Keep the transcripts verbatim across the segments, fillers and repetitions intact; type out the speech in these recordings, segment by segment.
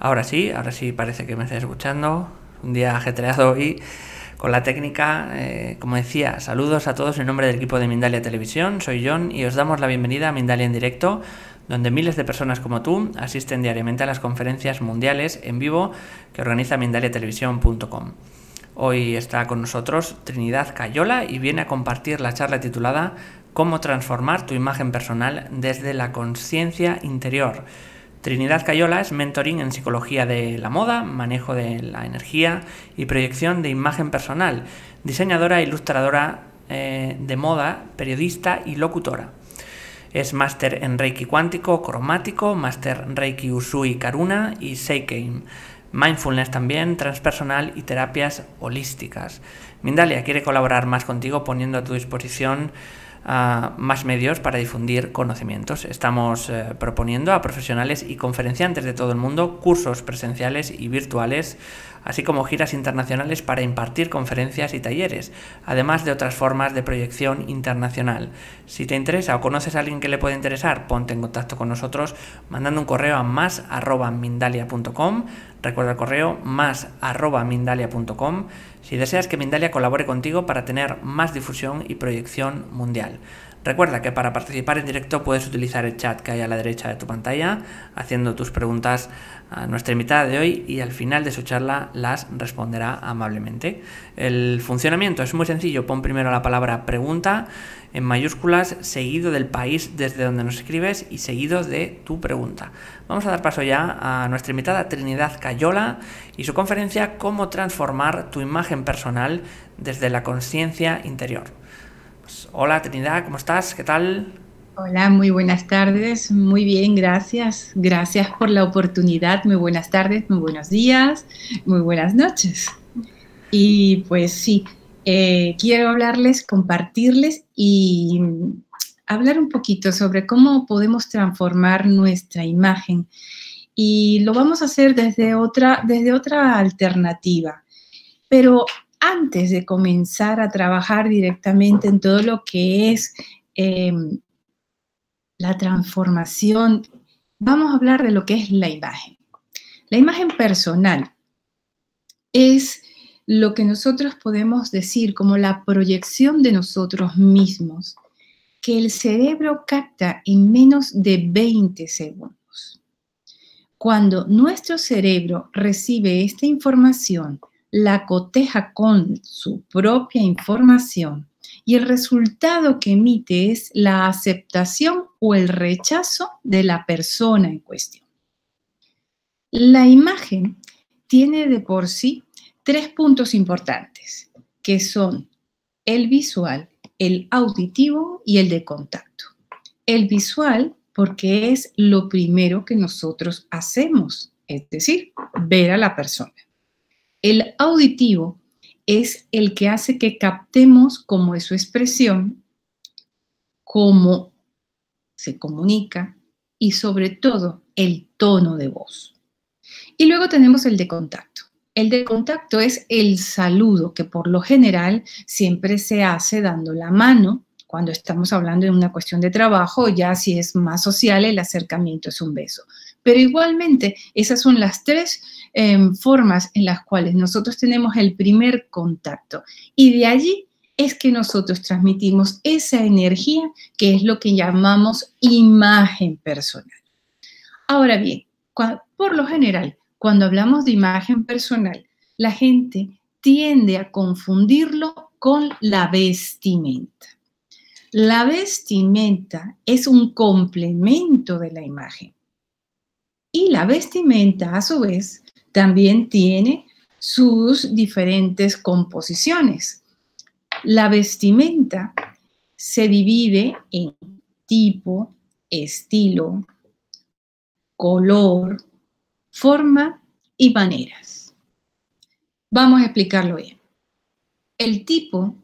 Ahora sí, ahora sí parece que me estáis escuchando, un día ajetreado y con la técnica, eh, como decía, saludos a todos en nombre del equipo de Mindalia Televisión, soy John y os damos la bienvenida a Mindalia en directo, donde miles de personas como tú asisten diariamente a las conferencias mundiales en vivo que organiza mindalia televisión punto com. Hoy está con nosotros Trinidad Cayola y viene a compartir la charla titulada ¿Cómo transformar tu imagen personal desde la conciencia interior? Trinidad Cayola es mentoring en psicología de la moda, manejo de la energía y proyección de imagen personal, diseñadora e ilustradora eh, de moda, periodista y locutora. Es máster en Reiki cuántico, cromático, máster Reiki Usui Karuna y Seikai, mindfulness también, transpersonal y terapias holísticas. Mindalia quiere colaborar más contigo poniendo a tu disposición Uh, más medios para difundir conocimientos. Estamos eh, proponiendo a profesionales y conferenciantes de todo el mundo cursos presenciales y virtuales, así como giras internacionales para impartir conferencias y talleres, además de otras formas de proyección internacional. Si te interesa o conoces a alguien que le puede interesar, ponte en contacto con nosotros mandando un correo a más arroba mindalia punto com. Recuerda el correo más arroba mindalia punto com si deseas que Mindalia colabore contigo para tener más difusión y proyección mundial. Recuerda que para participar en directo puedes utilizar el chat que hay a la derecha de tu pantalla, haciendo tus preguntas a nuestra invitada de hoy y al final de su charla las responderá amablemente. El funcionamiento es muy sencillo, pon primero la palabra pregunta en mayúsculas, seguido del país desde donde nos escribes y seguido de tu pregunta. Vamos a dar paso ya a nuestra invitada Trinidad Cayola y su conferencia Cómo transformar tu imagen personal desde la conciencia interior. Pues, hola Trinidad, ¿cómo estás? ¿Qué tal? Hola, muy buenas tardes, muy bien, gracias. Gracias por la oportunidad, muy buenas tardes, muy buenos días, muy buenas noches. Y pues sí, eh, quiero hablarles, compartirles y hablar un poquito sobre cómo podemos transformar nuestra imagen. Y lo vamos a hacer desde otra, desde otra alternativa. Pero antes de comenzar a trabajar directamente en todo lo que es eh, la transformación, vamos a hablar de lo que es la imagen. La imagen personal es lo que nosotros podemos decir como la proyección de nosotros mismos, que el cerebro capta en menos de veinte segundos. Cuando nuestro cerebro recibe esta información, la coteja con su propia información, y el resultado que emite es la aceptación o el rechazo de la persona en cuestión. La imagen tiene de por sí tres puntos importantes, que son el visual, el auditivo y el de contacto. El visual porque es lo primero que nosotros hacemos, es decir, ver a la persona. El auditivo es el que hace que captemos cómo es su expresión, cómo se comunica y sobre todo el tono de voz. Y luego tenemos el de contacto. El de contacto es el saludo que por lo general siempre se hace dando la mano cuando estamos hablando de una cuestión de trabajo, ya si es más social el acercamiento es un beso. Pero igualmente esas son las tres eh, formas en las cuales nosotros tenemos el primer contacto y de allí es que nosotros transmitimos esa energía que es lo que llamamos imagen personal. Ahora bien, cuando, por lo general, cuando hablamos de imagen personal, la gente tiende a confundirlo con la vestimenta. La vestimenta es un complemento de la imagen. Y la vestimenta, a su vez, también tiene sus diferentes composiciones. La vestimenta se divide en tipo, estilo, color, forma y maneras. Vamos a explicarlo bien. El tipo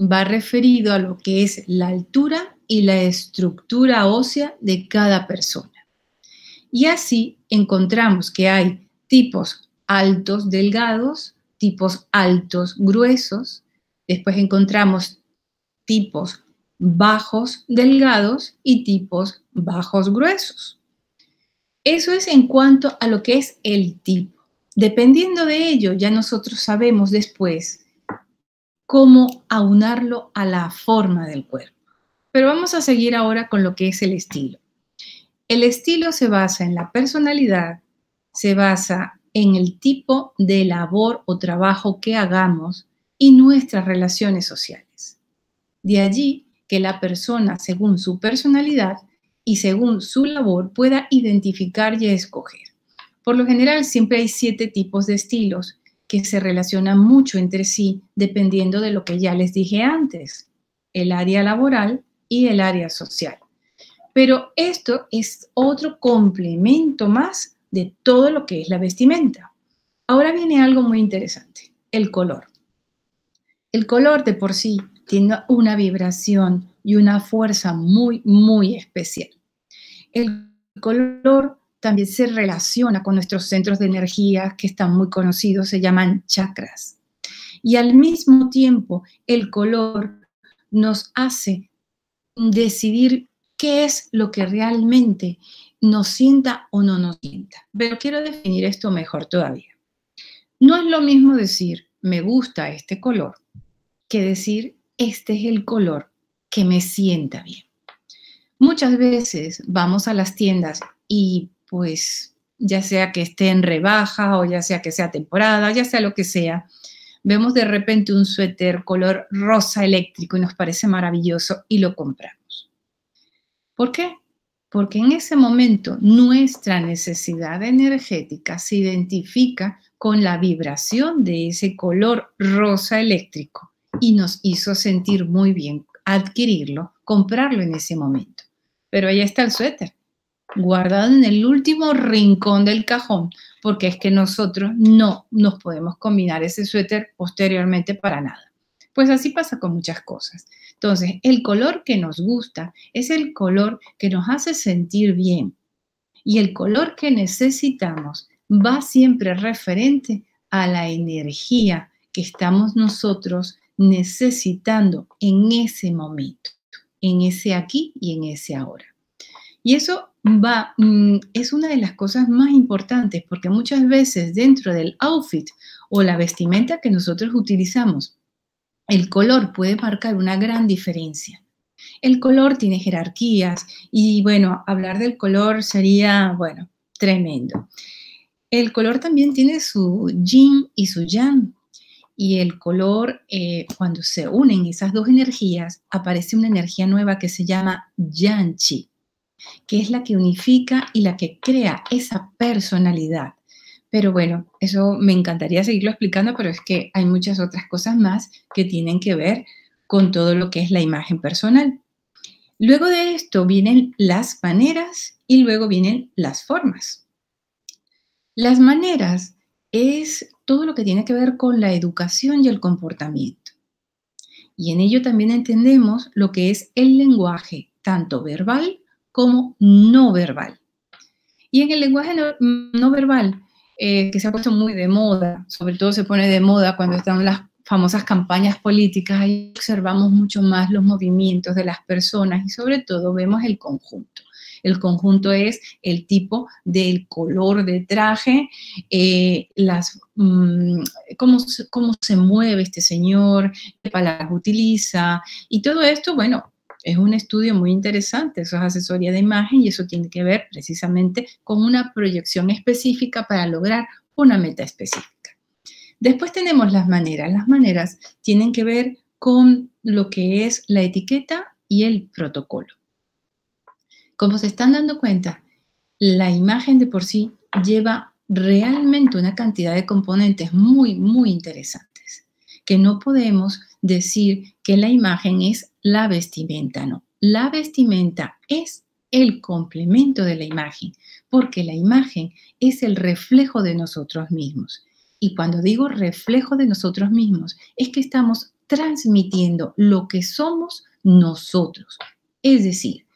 va referido a lo que es la altura y la estructura ósea de cada persona. Y así encontramos que hay tipos altos delgados, tipos altos gruesos, después encontramos tipos bajos delgados y tipos bajos gruesos. Eso es en cuanto a lo que es el tipo. Dependiendo de ello, ya nosotros sabemos después cómo aunarlo a la forma del cuerpo. Pero vamos a seguir ahora con lo que es el estilo. El estilo se basa en la personalidad, se basa en el tipo de labor o trabajo que hagamos y nuestras relaciones sociales. De allí que la persona, según su personalidad y según su labor, pueda identificar y escoger. Por lo general, siempre hay siete tipos de estilos que se relacionan mucho entre sí, dependiendo de lo que ya les dije antes, el área laboral y el área social. Pero esto es otro complemento más de todo lo que es la vestimenta. Ahora viene algo muy interesante, el color. El color de por sí tiene una vibración y una fuerza muy, muy especial. El color también se relaciona con nuestros centros de energía que están muy conocidos, se llaman chakras. Y al mismo tiempo, el color nos hace decidir qué es lo que realmente nos sienta o no nos sienta. Pero quiero definir esto mejor todavía. No es lo mismo decir, me gusta este color, que decir, este es el color que me sienta bien. Muchas veces vamos a las tiendas y pues ya sea que esté en rebaja o ya sea que sea temporada, ya sea lo que sea, vemos de repente un suéter color rosa eléctrico y nos parece maravilloso y lo compramos. ¿Por qué? Porque en ese momento nuestra necesidad energética se identifica con la vibración de ese color rosa eléctrico y nos hizo sentir muy bien adquirirlo, comprarlo en ese momento. Pero ahí está el suéter, guardado en el último rincón del cajón, porque es que nosotros no nos podemos combinar ese suéter posteriormente para nada. Pues así pasa con muchas cosas. Entonces, el color que nos gusta es el color que nos hace sentir bien. Y el color que necesitamos va siempre referente a la energía que estamos nosotros necesitando en ese momento, en ese aquí y en ese ahora. Y eso va, es una de las cosas más importantes, porque muchas veces dentro del outfit o la vestimenta que nosotros utilizamos, el color puede marcar una gran diferencia. El color tiene jerarquías y, bueno, hablar del color sería, bueno, tremendo. El color también tiene su yin y su yang. Y el color, eh, cuando se unen esas dos energías, aparece una energía nueva que se llama Yan Chi, que es la que unifica y la que crea esa personalidad. Pero bueno, eso me encantaría seguirlo explicando, pero es que hay muchas otras cosas más que tienen que ver con todo lo que es la imagen personal. Luego de esto vienen las maneras y luego vienen las formas. Las maneras es todo lo que tiene que ver con la educación y el comportamiento. Y en ello también entendemos lo que es el lenguaje, tanto verbal como no verbal. Y en el lenguaje no, no verbal, eh, que se ha puesto muy de moda, sobre todo se pone de moda cuando están las famosas campañas políticas, ahí observamos mucho más los movimientos de las personas y sobre todo vemos el conjunto. El conjunto es el tipo del color de traje, eh, las, mmm, cómo, cómo se mueve este señor, qué palabras utiliza. Y todo esto, bueno, es un estudio muy interesante. Eso es asesoría de imagen y eso tiene que ver precisamente con una proyección específica para lograr una meta específica. Después tenemos las maneras. Las maneras tienen que ver con lo que es la etiqueta y el protocolo. Como se están dando cuenta, la imagen de por sí lleva realmente una cantidad de componentes muy, muy interesantes, que no podemos decir que la imagen es la vestimenta, no. La vestimenta es el complemento de la imagen, porque la imagen es el reflejo de nosotros mismos. Y cuando digo reflejo de nosotros mismos, es que estamos transmitiendo lo que somos nosotros. Es decir,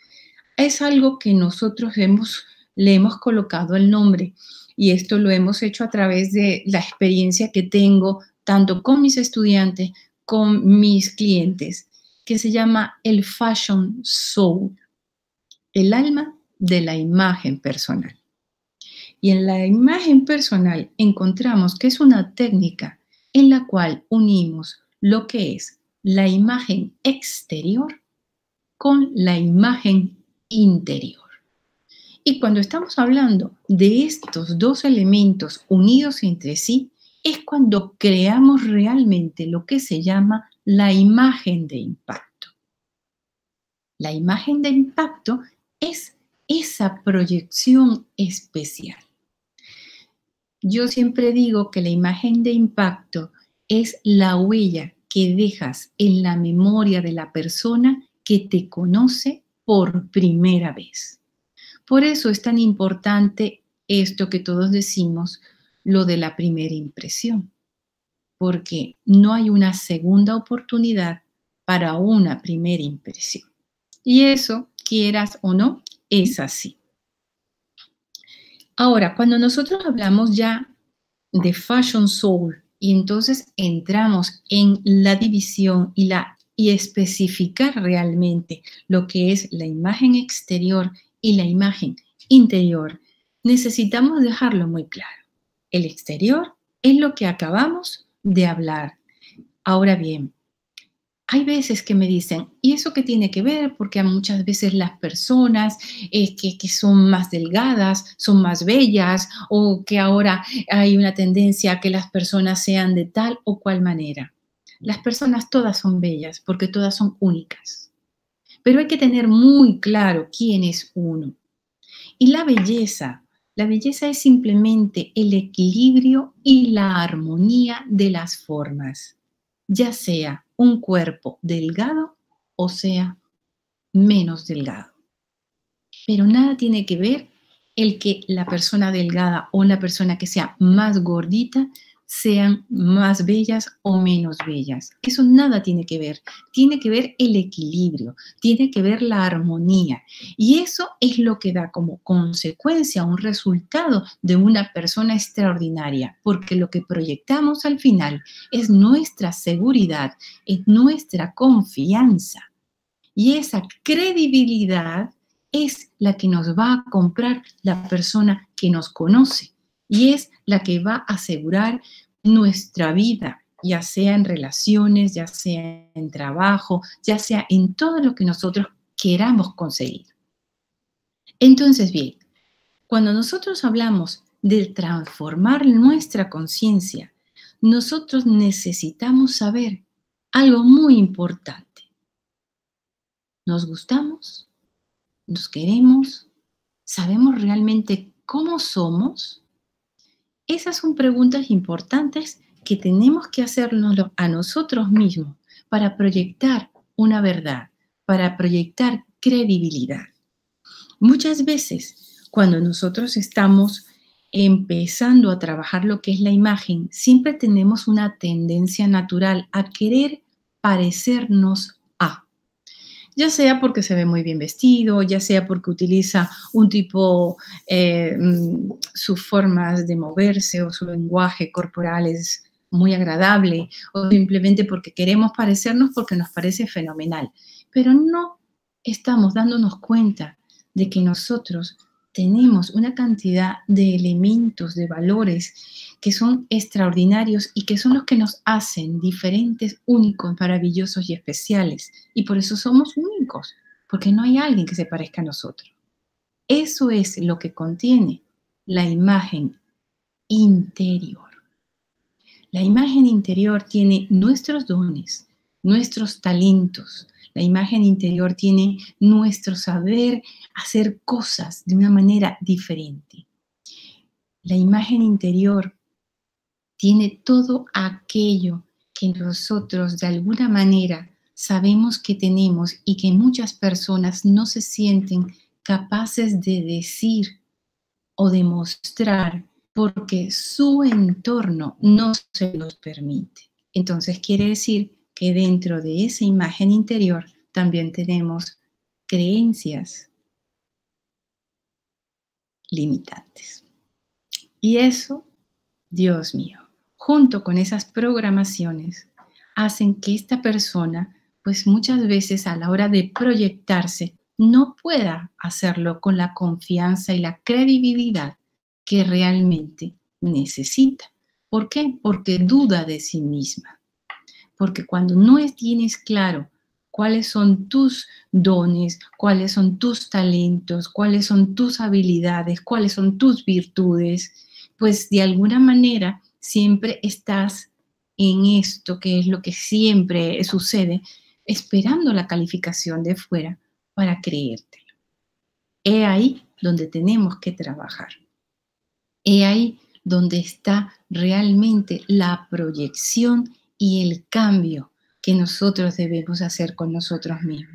es algo que nosotros hemos, le hemos colocado el nombre, y esto lo hemos hecho a través de la experiencia que tengo tanto con mis estudiantes, con mis clientes, que se llama el Fashion Soul, el alma de la imagen personal. Y en la imagen personal encontramos que es una técnica en la cual unimos lo que es la imagen exterior con la imagen interior. Y cuando estamos hablando de estos dos elementos unidos entre sí, es cuando creamos realmente lo que se llama la imagen de impacto. La imagen de impacto es esa proyección especial. Yo siempre digo que la imagen de impacto es la huella que dejas en la memoria de la persona que te conoce por primera vez. Por eso es tan importante esto que todos decimos, lo de la primera impresión, porque no hay una segunda oportunidad para una primera impresión. Y eso, quieras o no, es así. Ahora, cuando nosotros hablamos ya de Fashion Soul y entonces entramos en la división y, la, y especificar realmente lo que es la imagen exterior y la imagen interior, necesitamos dejarlo muy claro. El exterior es lo que acabamos de hablar. Ahora bien, hay veces que me dicen, ¿y eso qué tiene que ver? Porque muchas veces las personas eh, que, que son más delgadas, son más bellas, o que ahora hay una tendencia a que las personas sean de tal o cual manera. Las personas todas son bellas porque todas son únicas. Pero hay que tener muy claro quién es uno. Y la belleza, la belleza es simplemente el equilibrio y la armonía de las formas, ya sea un cuerpo delgado o sea menos delgado. Pero nada tiene que ver el que la persona delgada o la persona que sea más gordita sean más bellas o menos bellas. Eso nada tiene que ver. Tiene que ver el equilibrio, tiene que ver la armonía. Y eso es lo que da como consecuencia un resultado de una persona extraordinaria, porque lo que proyectamos al final es nuestra seguridad, es nuestra confianza. Y esa credibilidad es la que nos va a comprar la persona que nos conoce. Y es la que va a asegurar nuestra vida, ya sea en relaciones, ya sea en trabajo, ya sea en todo lo que nosotros queramos conseguir. Entonces, bien, cuando nosotros hablamos de transformar nuestra conciencia, nosotros necesitamos saber algo muy importante. ¿Nos gustamos? ¿Nos queremos? ¿Sabemos realmente cómo somos? Esas son preguntas importantes que tenemos que hacernos a nosotros mismos para proyectar una verdad, para proyectar credibilidad. Muchas veces, cuando nosotros estamos empezando a trabajar lo que es la imagen, siempre tenemos una tendencia natural a querer parecernos a. Ya sea porque se ve muy bien vestido, ya sea porque utiliza un tipo, eh, sus formas de moverse o su lenguaje corporal es muy agradable, o simplemente porque queremos parecernos porque nos parece fenomenal. Pero no estamos dándonos cuenta de que nosotros tenemos una cantidad de elementos, de valores que son extraordinarios y que son los que nos hacen diferentes, únicos, maravillosos y especiales. Y por eso somos únicos, porque no hay alguien que se parezca a nosotros. Eso es lo que contiene la imagen interior. La imagen interior tiene nuestros dones, nuestros talentos. La imagen interior tiene nuestro saber hacer cosas de una manera diferente. La imagen interior tiene todo aquello que nosotros de alguna manera sabemos que tenemos y que muchas personas no se sienten capaces de decir o de mostrar porque su entorno no se los permite. Entonces quiere decir que dentro de esa imagen interior también tenemos creencias limitantes. Y eso, Dios mío, junto con esas programaciones, hacen que esta persona, pues muchas veces a la hora de proyectarse, no pueda hacerlo con la confianza y la credibilidad que realmente necesita. ¿Por qué? Porque duda de sí misma. Porque cuando no tienes claro cuáles son tus dones, cuáles son tus talentos, cuáles son tus habilidades, cuáles son tus virtudes, pues de alguna manera siempre estás en esto, que es lo que siempre sucede, esperando la calificación de fuera para creértelo. Es ahí donde tenemos que trabajar. Es ahí donde está realmente la proyección y el cambio que nosotros debemos hacer con nosotros mismos.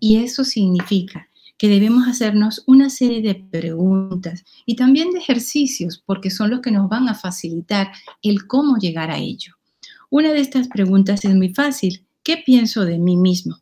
Y eso significa que debemos hacernos una serie de preguntas y también de ejercicios, porque son los que nos van a facilitar el cómo llegar a ello. Una de estas preguntas es muy fácil: ¿qué pienso de mí mismo?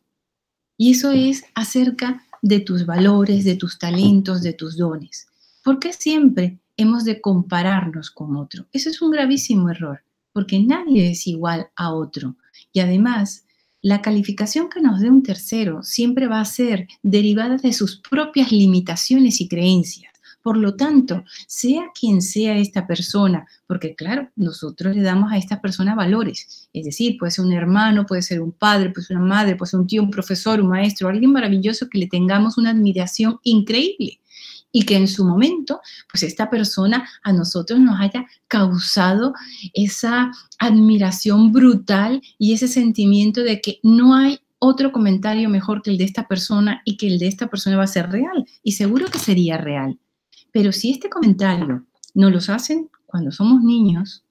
Y eso es acerca de tus valores, de tus talentos, de tus dones. ¿Por qué siempre hemos de compararnos con otro? Eso es un gravísimo error, porque nadie es igual a otro. Y además, la calificación que nos dé un tercero siempre va a ser derivada de sus propias limitaciones y creencias. Por lo tanto, sea quien sea esta persona, porque claro, nosotros le damos a esta persona valores. Es decir, puede ser un hermano, puede ser un padre, puede ser una madre, puede ser un tío, un profesor, un maestro, alguien maravilloso que le tengamos una admiración increíble. Y que en su momento, pues esta persona a nosotros nos haya causado esa admiración brutal y ese sentimiento de que no hay otro comentario mejor que el de esta persona y que el de esta persona va a ser real. Y seguro que sería real. Pero si este comentario nos los hacen cuando somos niños,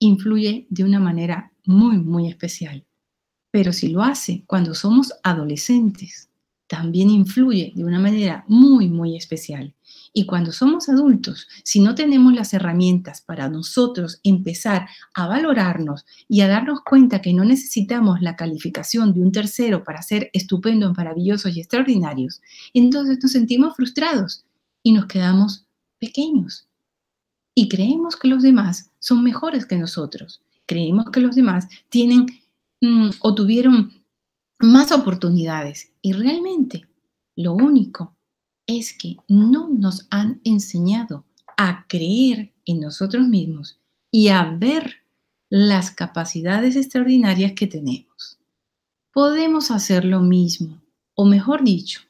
influye de una manera muy, muy especial. Pero si lo hace cuando somos adolescentes, también influye de una manera muy, muy especial. Y cuando somos adultos, si no tenemos las herramientas para nosotros empezar a valorarnos y a darnos cuenta que no necesitamos la calificación de un tercero para ser estupendos, maravillosos y extraordinarios, entonces nos sentimos frustrados y nos quedamos pequeños. Y creemos que los demás son mejores que nosotros. Creemos que los demás tienen mmm, o tuvieron más oportunidades, y realmente lo único es que no nos han enseñado a creer en nosotros mismos y a ver las capacidades extraordinarias que tenemos. Podemos hacer lo mismo, o mejor dicho,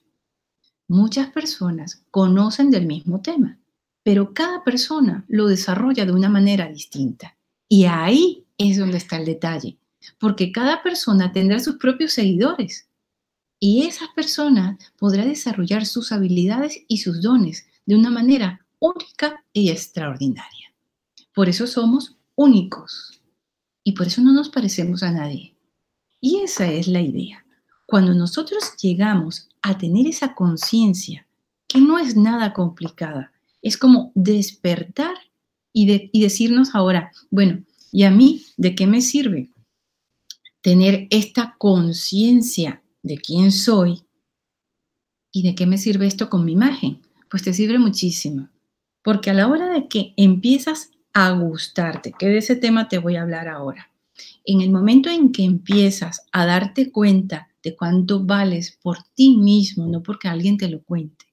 muchas personas conocen del mismo tema, pero cada persona lo desarrolla de una manera distinta, y ahí es donde está el detalle. Porque cada persona tendrá sus propios seguidores y esas personas podrán desarrollar sus habilidades y sus dones de una manera única y extraordinaria. Por eso somos únicos y por eso no nos parecemos a nadie. Y esa es la idea. Cuando nosotros llegamos a tener esa conciencia, que no es nada complicada, es como despertar y, de, y decirnos ahora, bueno, ¿y a mí de qué me sirve? Tener esta conciencia de quién soy y de qué me sirve esto con mi imagen, pues te sirve muchísimo. Porque a la hora de que empiezas a gustarte, que de ese tema te voy a hablar ahora, en el momento en que empiezas a darte cuenta de cuánto vales por ti mismo, no porque alguien te lo cuente,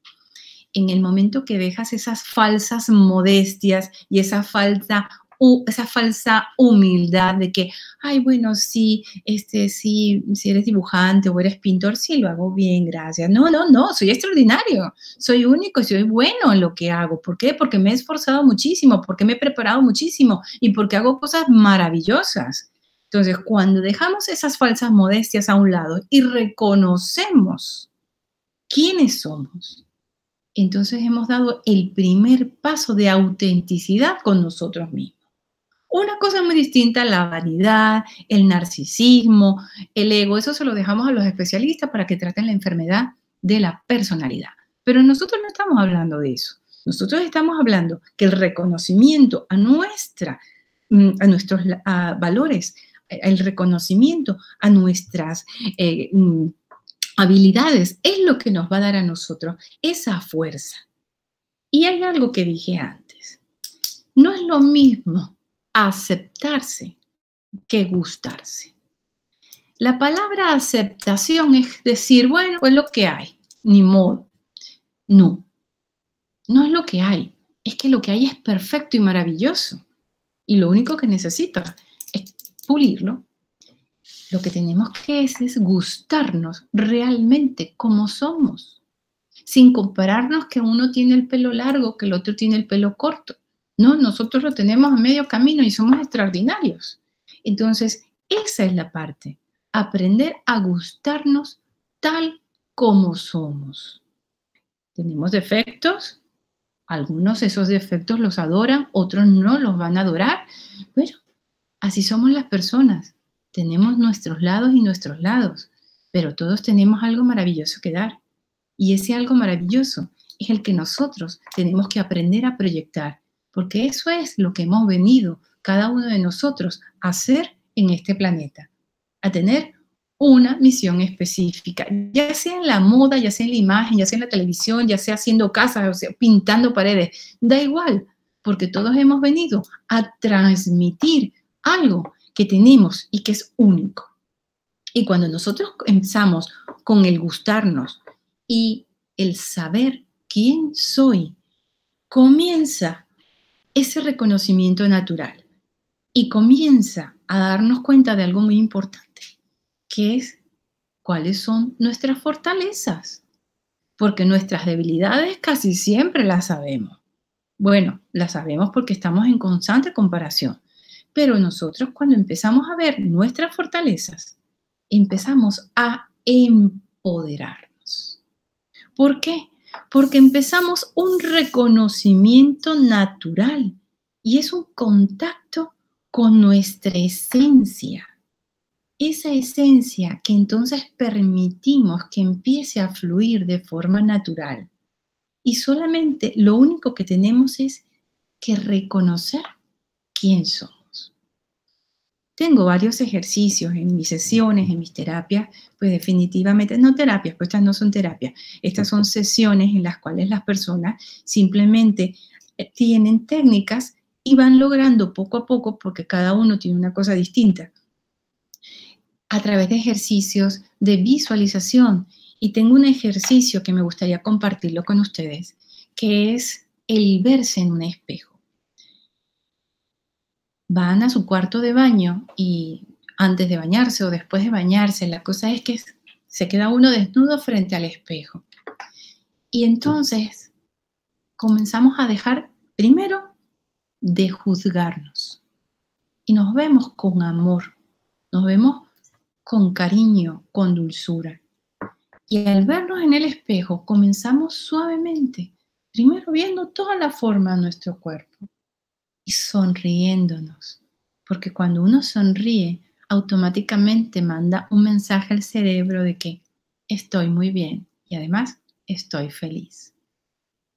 en el momento que dejas esas falsas modestias y esa falsa Uh, esa falsa humildad de que, ay, bueno, sí, este, sí, si eres dibujante o eres pintor, sí, lo hago bien, gracias. No, no, no, soy extraordinario, soy único, soy bueno en lo que hago. ¿Por qué? Porque me he esforzado muchísimo, porque me he preparado muchísimo y porque hago cosas maravillosas. Entonces, cuando dejamos esas falsas modestias a un lado y reconocemos quiénes somos, entonces hemos dado el primer paso de autenticidad con nosotros mismos. Una cosa muy distinta, la vanidad, el narcisismo, el ego, eso se lo dejamos a los especialistas para que traten la enfermedad de la personalidad. Pero nosotros no estamos hablando de eso. Nosotros estamos hablando que el reconocimiento a, nuestra, a nuestros a valores, el reconocimiento a nuestras eh, habilidades es lo que nos va a dar a nosotros esa fuerza. Y hay algo que dije antes. No es lo mismo aceptarse que gustarse. La palabra aceptación es decir, bueno, pues lo que hay, ni modo. No, no es lo que hay. Es que lo que hay es perfecto y maravilloso. Y lo único que necesitas es pulirlo. Lo que tenemos que hacer es gustarnos realmente como somos. Sin compararnos que uno tiene el pelo largo, que el otro tiene el pelo corto. No, nosotros lo tenemos a medio camino y somos extraordinarios. Entonces, esa es la parte. Aprender a gustarnos tal como somos. Tenemos defectos. Algunos esos defectos los adoran, otros no los van a adorar. Bueno, así somos las personas. Tenemos nuestros lados y nuestros lados. Pero todos tenemos algo maravilloso que dar. Y ese algo maravilloso es el que nosotros tenemos que aprender a proyectar. Porque eso es lo que hemos venido cada uno de nosotros a hacer en este planeta. A tener una misión específica, ya sea en la moda, ya sea en la imagen, ya sea en la televisión, ya sea haciendo casas, o sea, pintando paredes, da igual, porque todos hemos venido a transmitir algo que tenemos y que es único. Y cuando nosotros empezamos con el gustarnos y el saber quién soy, comienza ese reconocimiento natural y comienza a darnos cuenta de algo muy importante, que es cuáles son nuestras fortalezas, porque nuestras debilidades casi siempre las sabemos. Bueno, las sabemos porque estamos en constante comparación, pero nosotros cuando empezamos a ver nuestras fortalezas, empezamos a empoderarnos. ¿Por qué? Porque empezamos un reconocimiento natural y es un contacto con nuestra esencia. Esa esencia que entonces permitimos que empiece a fluir de forma natural. Y solamente lo único que tenemos es que reconocer quién somos. Tengo varios ejercicios en mis sesiones, en mis terapias, pues definitivamente, no terapias, pues estas no son terapias. Estas son sesiones en las cuales las personas simplemente tienen técnicas y van logrando poco a poco, porque cada uno tiene una cosa distinta, a través de ejercicios de visualización. Y tengo un ejercicio que me gustaría compartirlo con ustedes, que es el verse en un espejo. Van a su cuarto de baño y antes de bañarse o después de bañarse, la cosa es que se queda uno desnudo frente al espejo. Y entonces comenzamos a dejar primero de juzgarnos. Y nos vemos con amor, nos vemos con cariño, con dulzura. Y al vernos en el espejo, comenzamos suavemente, primero viendo toda la forma de nuestro cuerpo y sonriéndonos. Porque cuando uno sonríe, automáticamente manda un mensaje al cerebro de que estoy muy bien y además estoy feliz.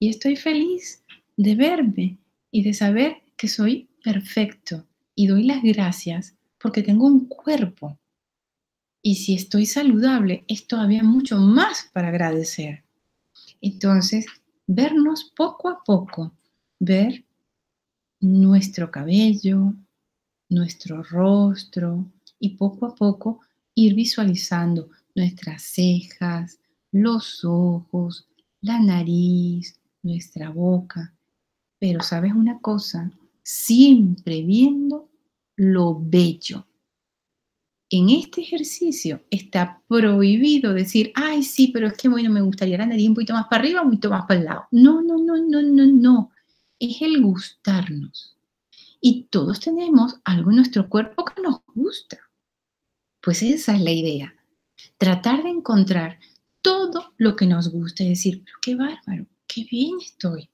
Y estoy feliz de verme y de saber que soy perfecto y doy las gracias porque tengo un cuerpo. Y si estoy saludable, es todavía mucho más para agradecer. Entonces, vernos poco a poco, ver nuestro cabello, nuestro rostro, y poco a poco ir visualizando nuestras cejas, los ojos, la nariz, nuestra boca. Pero, ¿sabes una cosa? Siempre viendo lo bello. En este ejercicio está prohibido decir, ay, sí, pero es que bueno, me gustaría la nariz un poquito más para arriba, un poquito más para el lado. No, no, no, no, no, no. Es el gustarnos. Y todos tenemos algo en nuestro cuerpo que nos gusta. Pues esa es la idea. Tratar de encontrar todo lo que nos gusta y decir, pero qué bárbaro, qué bien estoy.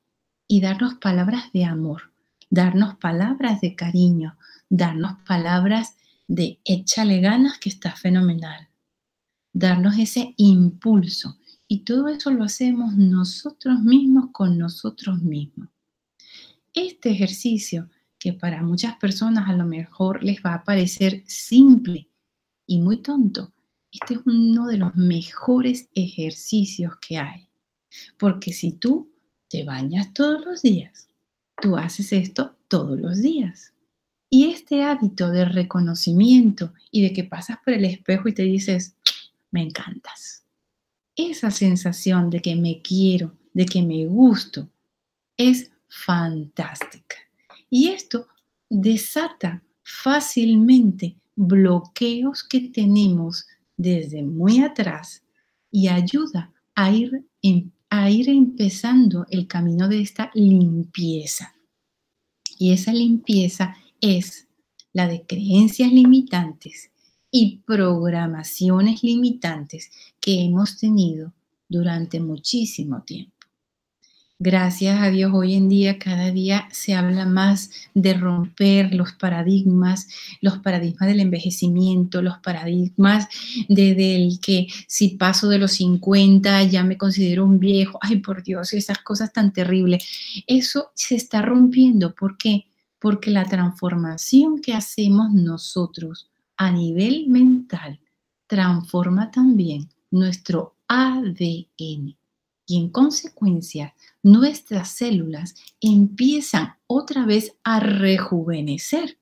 Y darnos palabras de amor, darnos palabras de cariño, darnos palabras de échale ganas que está fenomenal, darnos ese impulso Y todo eso lo hacemos nosotros mismos con nosotros mismos. Este ejercicio, que para muchas personas a lo mejor les va a parecer simple y muy tonto, este es uno de los mejores ejercicios que hay. Porque si tú te bañas todos los días, tú haces esto todos los días. Y este hábito de reconocimiento y de que pasas por el espejo y te dices, me encantas. Esa sensación de que me quiero, de que me gusto, es fantástica. Y esto desata fácilmente bloqueos que tenemos desde muy atrás y ayuda a ir, a ir empezando el camino de esta limpieza. Y esa limpieza es la de creencias limitantes y programaciones limitantes que hemos tenido durante muchísimo tiempo. Gracias a Dios, hoy en día cada día se habla más de romper los paradigmas, los paradigmas del envejecimiento, los paradigmas desde el que si paso de los cincuenta ya me considero un viejo. Ay, por Dios, esas cosas tan terribles. Eso se está rompiendo. ¿Por qué? Porque la transformación que hacemos nosotros a nivel mental transforma también nuestro A D N. Y en consecuencia, nuestras células empiezan otra vez a rejuvenecer.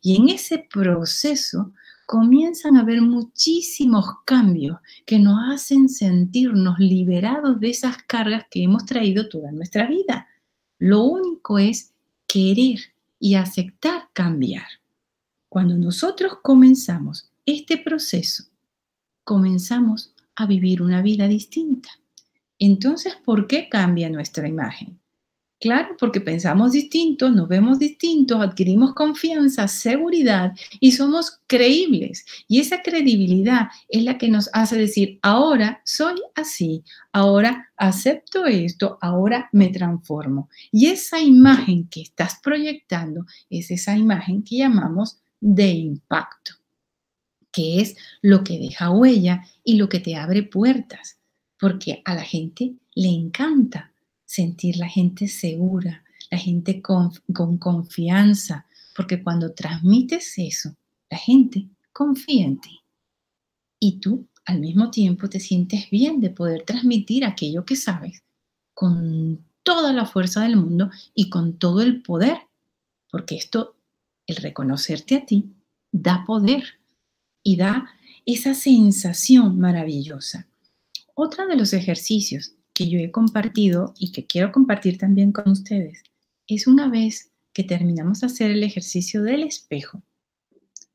Y en ese proceso comienzan a haber muchísimos cambios que nos hacen sentirnos liberados de esas cargas que hemos traído toda nuestra vida. Lo único es querer y aceptar cambiar. Cuando nosotros comenzamos este proceso, comenzamos a vivir una vida distinta. Entonces, ¿por qué cambia nuestra imagen? Claro, porque pensamos distintos, nos vemos distintos, adquirimos confianza, seguridad y somos creíbles. Y esa credibilidad es la que nos hace decir, ahora soy así, ahora acepto esto, ahora me transformo. Y esa imagen que estás proyectando es esa imagen que llamamos de impacto, que es lo que deja huella y lo que te abre puertas. Porque a la gente le encanta sentir la gente segura, la gente con, con confianza. Porque cuando transmites eso, la gente confía en ti. Y tú al mismo tiempo te sientes bien de poder transmitir aquello que sabes con toda la fuerza del mundo y con todo el poder. Porque esto, el reconocerte a ti, da poder y da esa sensación maravillosa. Otro de los ejercicios que yo he compartido y que quiero compartir también con ustedes es una vez que terminamos de hacer el ejercicio del espejo,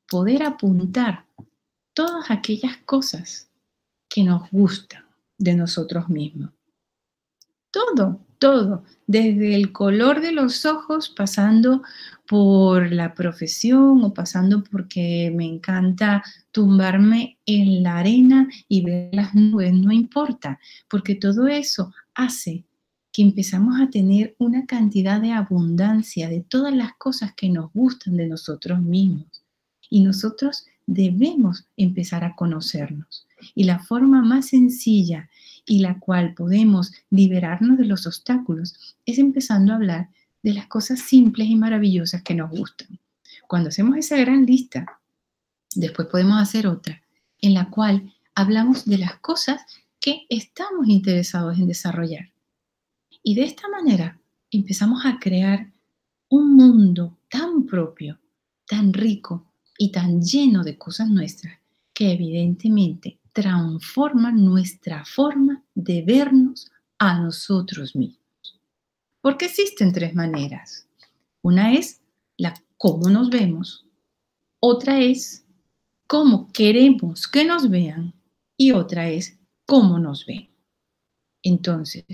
poder apuntar todas aquellas cosas que nos gustan de nosotros mismos. Todo, todo, desde el color de los ojos, pasando por la profesión o pasando porque me encanta tumbarme en la arena y ver las nubes, no importa, porque todo eso hace que empezamos a tener una cantidad de abundancia de todas las cosas que nos gustan de nosotros mismos. Y nosotros debemos empezar a conocernos. Y la forma más sencilla y la cual podemos liberarnos de los obstáculos es empezando a hablar de las cosas simples y maravillosas que nos gustan. Cuando hacemos esa gran lista, después podemos hacer otra, en la cual hablamos de las cosas que estamos interesados en desarrollar. Y de esta manera empezamos a crear un mundo tan propio, tan rico y tan lleno de cosas nuestras que evidentemente transforma nuestra forma de vernos a nosotros mismos. Porque existen tres maneras. Una es la cómo nos vemos, otra es cómo queremos que nos vean y otra es cómo nos ven. Entonces,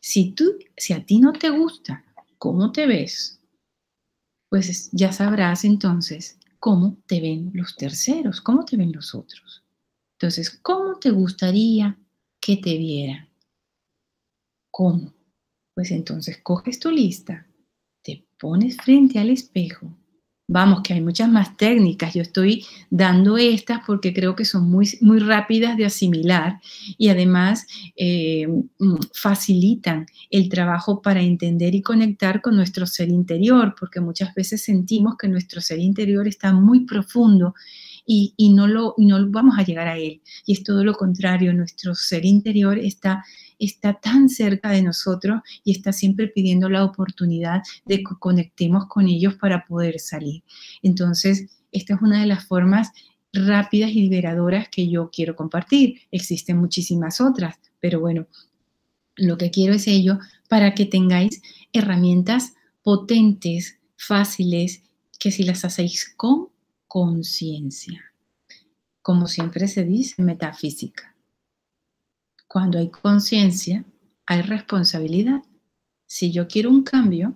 si tú, si a ti no te gusta cómo te ves, pues ya sabrás entonces cómo te ven los terceros, cómo te ven los otros. Entonces, ¿cómo te gustaría que te vieran? ¿Cómo? Pues entonces coges tu lista, te pones frente al espejo Vamos, que hay muchas más técnicas. Yo estoy dando estas porque creo que son muy, muy rápidas de asimilar y además eh, facilitan el trabajo para entender y conectar con nuestro ser interior, porque muchas veces sentimos que nuestro ser interior está muy profundo y, y, no, lo, y no vamos a llegar a él. Y es todo lo contrario, nuestro ser interior está... está tan cerca de nosotros y está siempre pidiendo la oportunidad de que conectemos con ellos para poder salir. Entonces, esta es una de las formas rápidas y liberadoras que yo quiero compartir. Existen muchísimas otras, pero bueno, lo que quiero es ello para que tengáis herramientas potentes, fáciles, que si las hacéis con conciencia, como siempre se dice, metafísica. Cuando hay conciencia, hay responsabilidad. Si yo quiero un cambio,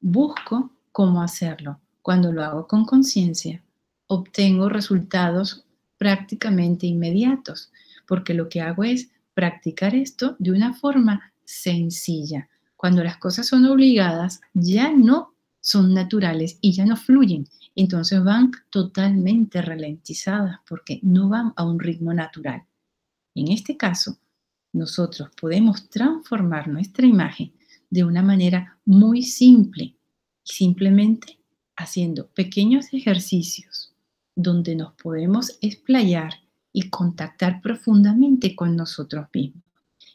busco cómo hacerlo. Cuando lo hago con conciencia, obtengo resultados prácticamente inmediatos, porque lo que hago es practicar esto de una forma sencilla. Cuando las cosas son obligadas, ya no son naturales y ya no fluyen. Entonces van totalmente ralentizadas porque no van a un ritmo natural. En este caso, nosotros podemos transformar nuestra imagen de una manera muy simple, simplemente haciendo pequeños ejercicios donde nos podemos explayar y contactar profundamente con nosotros mismos.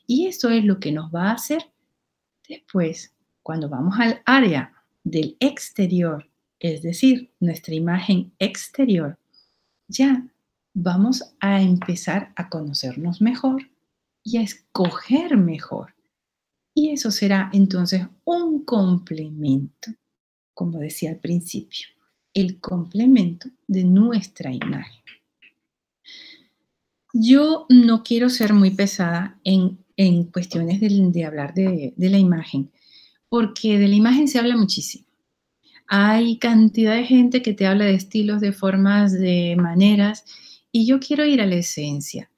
Y eso es lo que nos va a hacer después, cuando vamos al área del exterior, es decir, nuestra imagen exterior, ya vamos a empezar a conocernos mejor y a escoger mejor. Y eso será entonces un complemento, como decía al principio, el complemento de nuestra imagen. Yo no quiero ser muy pesada en, en cuestiones de, de hablar de, de la imagen, porque de la imagen se habla muchísimo. Hay cantidad de gente que te habla de estilos, de formas, de maneras, y yo quiero ir a la esencia,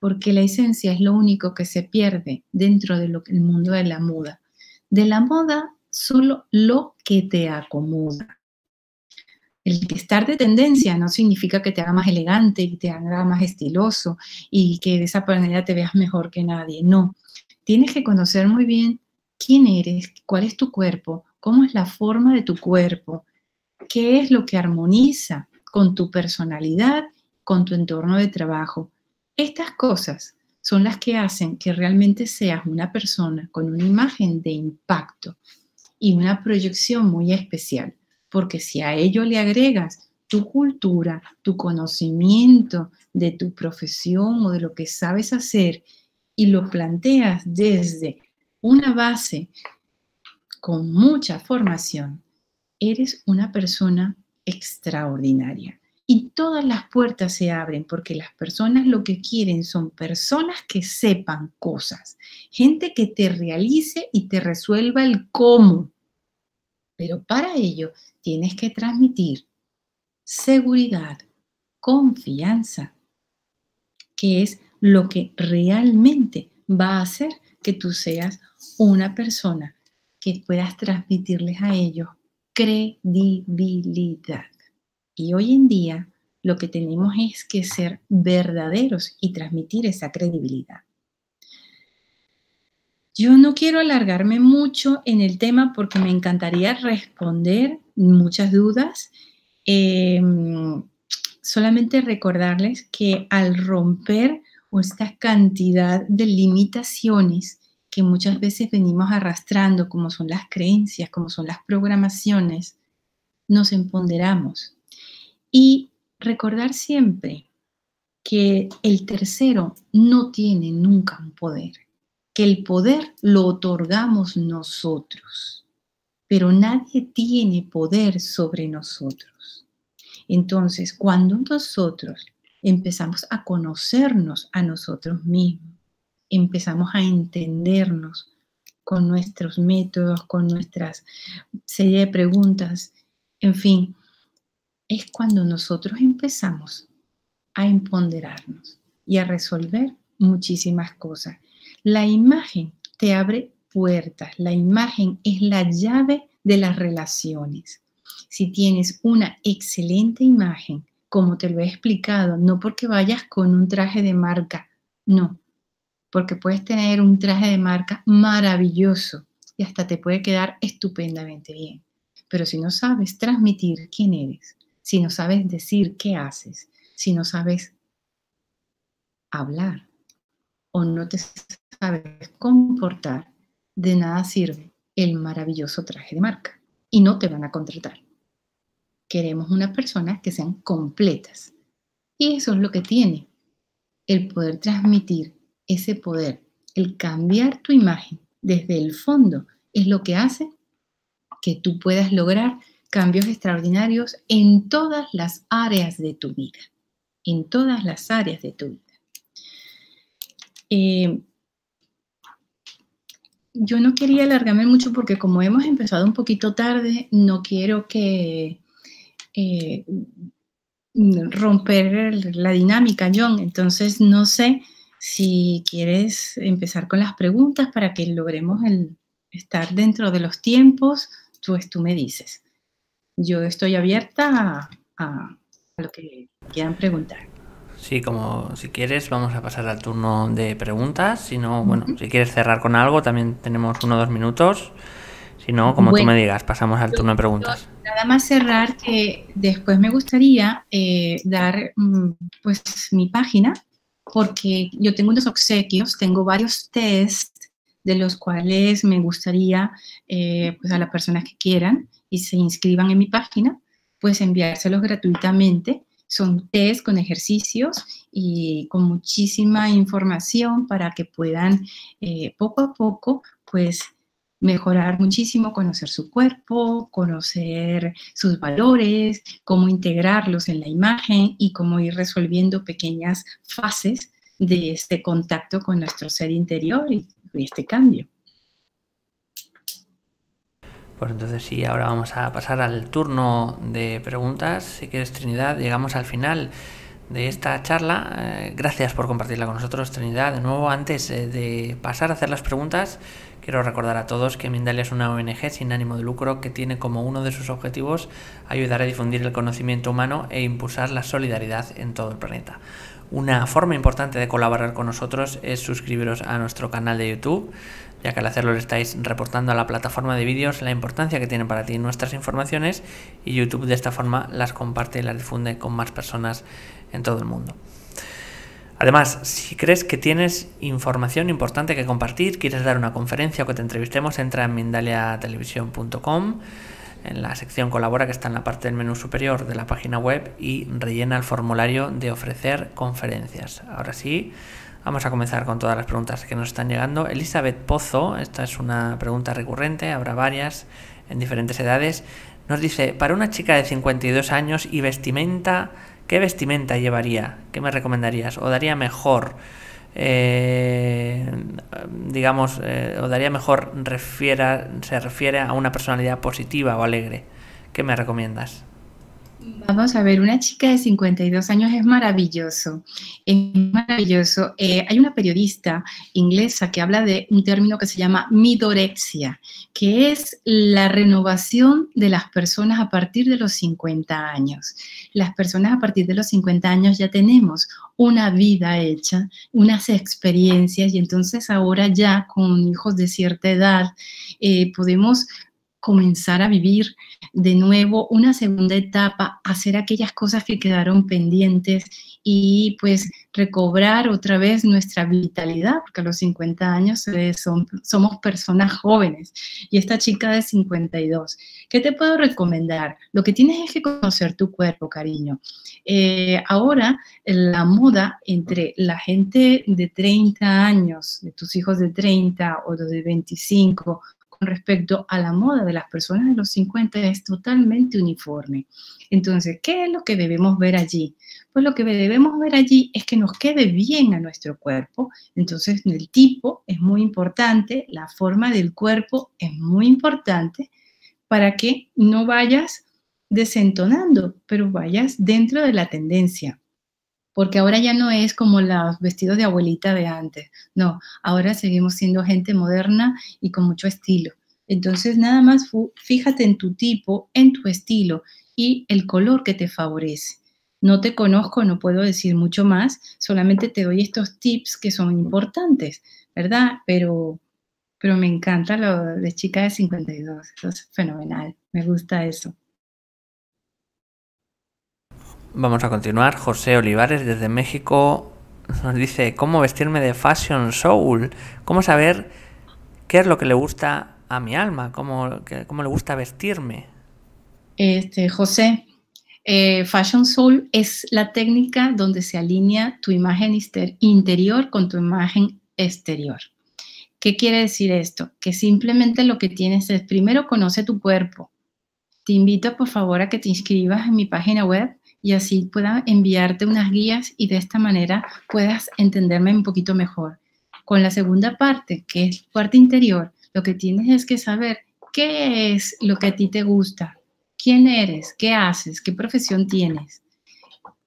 porque la esencia es lo único que se pierde dentro del mundo de la moda. De la moda, solo lo que te acomoda. El estar de tendencia no significa que te haga más elegante y te haga más estiloso y que de esa manera te veas mejor que nadie. No, tienes que conocer muy bien quién eres, cuál es tu cuerpo, cómo es la forma de tu cuerpo, qué es lo que armoniza con tu personalidad, con tu entorno de trabajo. Estas cosas son las que hacen que realmente seas una persona con una imagen de impacto y una proyección muy especial, porque si a ello le agregas tu cultura, tu conocimiento de tu profesión o de lo que sabes hacer y lo planteas desde una base con mucha formación, eres una persona extraordinaria. Y todas las puertas se abren porque las personas lo que quieren son personas que sepan cosas. Gente que te realice y te resuelva el cómo. Pero para ello tienes que transmitir seguridad, confianza, que es lo que realmente va a hacer que tú seas una persona que puedas transmitirles a ellos credibilidad. Y hoy en día lo que tenemos es que ser verdaderos y transmitir esa credibilidad. Yo no quiero alargarme mucho en el tema porque me encantaría responder muchas dudas. Eh, solamente recordarles que al romper esta cantidad de limitaciones que muchas veces venimos arrastrando, como son las creencias, como son las programaciones, nos empoderamos. Y recordar siempre que el tercero no tiene nunca un poder, que el poder lo otorgamos nosotros, pero nadie tiene poder sobre nosotros. Entonces, cuando nosotros empezamos a conocernos a nosotros mismos, empezamos a entendernos con nuestros métodos, con nuestras serie de preguntas, en fin, es cuando nosotros empezamos a empoderarnos y a resolver muchísimas cosas. La imagen te abre puertas, la imagen es la llave de las relaciones. Si tienes una excelente imagen, como te lo he explicado, no porque vayas con un traje de marca, no, porque puedes tener un traje de marca maravilloso y hasta te puede quedar estupendamente bien. Pero si no sabes transmitir quién eres, si no sabes decir qué haces, si no sabes hablar o no te sabes comportar, de nada sirve el maravilloso traje de marca y no te van a contratar. Queremos unas personas que sean completas y eso es lo que tiene el poder transmitir ese poder, el cambiar tu imagen desde el fondo es lo que hace que tú puedas lograr cambios extraordinarios en todas las áreas de tu vida, en todas las áreas de tu vida. Eh, yo no quería alargarme mucho porque como hemos empezado un poquito tarde, no quiero que eh, romper la dinámica, John, entonces no sé si quieres empezar con las preguntas para que logremos el estar dentro de los tiempos, pues tú me dices. Yo estoy abierta a, a lo que quieran preguntar. Sí, como si quieres vamos a pasar al turno de preguntas. Si no, uh-huh. bueno, si quieres cerrar con algo también tenemos uno o dos minutos. Si no, como bueno, tú me digas, pasamos al yo, turno de preguntas. Yo, nada más cerrar que después me gustaría eh, dar pues mi página, porque yo tengo unos obsequios, tengo varios test de los cuales me gustaría eh, pues a las personas que quieran y se inscriban en mi página, pues enviárselos gratuitamente. Son test con ejercicios y con muchísima información para que puedan eh, poco a poco pues mejorar muchísimo, conocer su cuerpo, conocer sus valores, cómo integrarlos en la imagen y cómo ir resolviendo pequeñas fases de este contacto con nuestro ser interior y este cambio. Pues entonces sí, ahora vamos a pasar al turno de preguntas. Si quieres, Trinidad, llegamos al final de esta charla. Eh, gracias por compartirla con nosotros, Trinidad. De nuevo, antes eh, de pasar a hacer las preguntas, quiero recordar a todos que Mindalia es una O N G sin ánimo de lucro que tiene como uno de sus objetivos ayudar a difundir el conocimiento humano e impulsar la solidaridad en todo el planeta. Una forma importante de colaborar con nosotros es suscribiros a nuestro canal de YouTube, ya que al hacerlo le estáis reportando a la plataforma de vídeos la importancia que tienen para ti nuestras informaciones y YouTube de esta forma las comparte y las difunde con más personas en todo el mundo. Además, si crees que tienes información importante que compartir, quieres dar una conferencia o que te entrevistemos, entra en mindalia televisión punto com, en la sección Colabora que está en la parte del menú superior de la página web y rellena el formulario de ofrecer conferencias. Ahora sí, vamos a comenzar con todas las preguntas que nos están llegando. Elizabeth Pozo, esta es una pregunta recurrente, habrá varias en diferentes edades, nos dice, para una chica de cincuenta y dos años y vestimenta... ¿Qué vestimenta llevaría? ¿Qué me recomendarías? ¿O daría mejor, eh, digamos, eh, o daría mejor refiera, se refiere a una personalidad positiva o alegre? ¿Qué me recomiendas? Vamos a ver, una chica de cincuenta y dos años es maravilloso, es maravilloso. Eh, hay una periodista inglesa que habla de un término que se llama midorexia, que es la renovación de las personas a partir de los cincuenta años. Las personas a partir de los cincuenta años ya tenemos una vida hecha, unas experiencias y entonces ahora ya con hijos de cierta edad eh, podemos comenzar a vivir de nuevo una segunda etapa, hacer aquellas cosas que quedaron pendientes y pues recobrar otra vez nuestra vitalidad, porque a los cincuenta años eh, son, somos personas jóvenes y esta chica de cincuenta y dos. ¿Qué te puedo recomendar? Lo que tienes es que conocer tu cuerpo, cariño. Eh, ahora la moda entre la gente de treinta años, de tus hijos de treinta o de veinticinco, respecto a la moda de las personas de los cincuenta es totalmente uniforme. Entonces, ¿qué es lo que debemos ver allí? Pues lo que debemos ver allí es que nos quede bien a nuestro cuerpo. Entonces, el tipo es muy importante, la forma del cuerpo es muy importante para que no vayas desentonando, pero vayas dentro de la tendencia. Porque ahora ya no es como los vestidos de abuelita de antes, no, ahora seguimos siendo gente moderna y con mucho estilo. Entonces, nada más fíjate en tu tipo, en tu estilo y el color que te favorece. No te conozco, no puedo decir mucho más, solamente te doy estos tips que son importantes, ¿verdad? Pero, pero me encanta lo de chica de cincuenta y dos, eso es fenomenal, me gusta eso. Vamos a continuar. José Olivares desde México nos dice, ¿cómo vestirme de Fashion Soul? ¿Cómo saber qué es lo que le gusta a mi alma? ¿Cómo, qué, cómo le gusta vestirme? Este, José, eh, Fashion Soul es la técnica donde se alinea tu imagen interior con tu imagen exterior. ¿Qué quiere decir esto? Que simplemente lo que tienes es, primero, conoce tu cuerpo. Te invito, por favor, a que te inscribas en mi página web y así pueda enviarte unas guías y de esta manera puedas entenderme un poquito mejor. Con la segunda parte, que es parte interior, lo que tienes es que saber qué es lo que a ti te gusta, quién eres, qué haces, qué profesión tienes.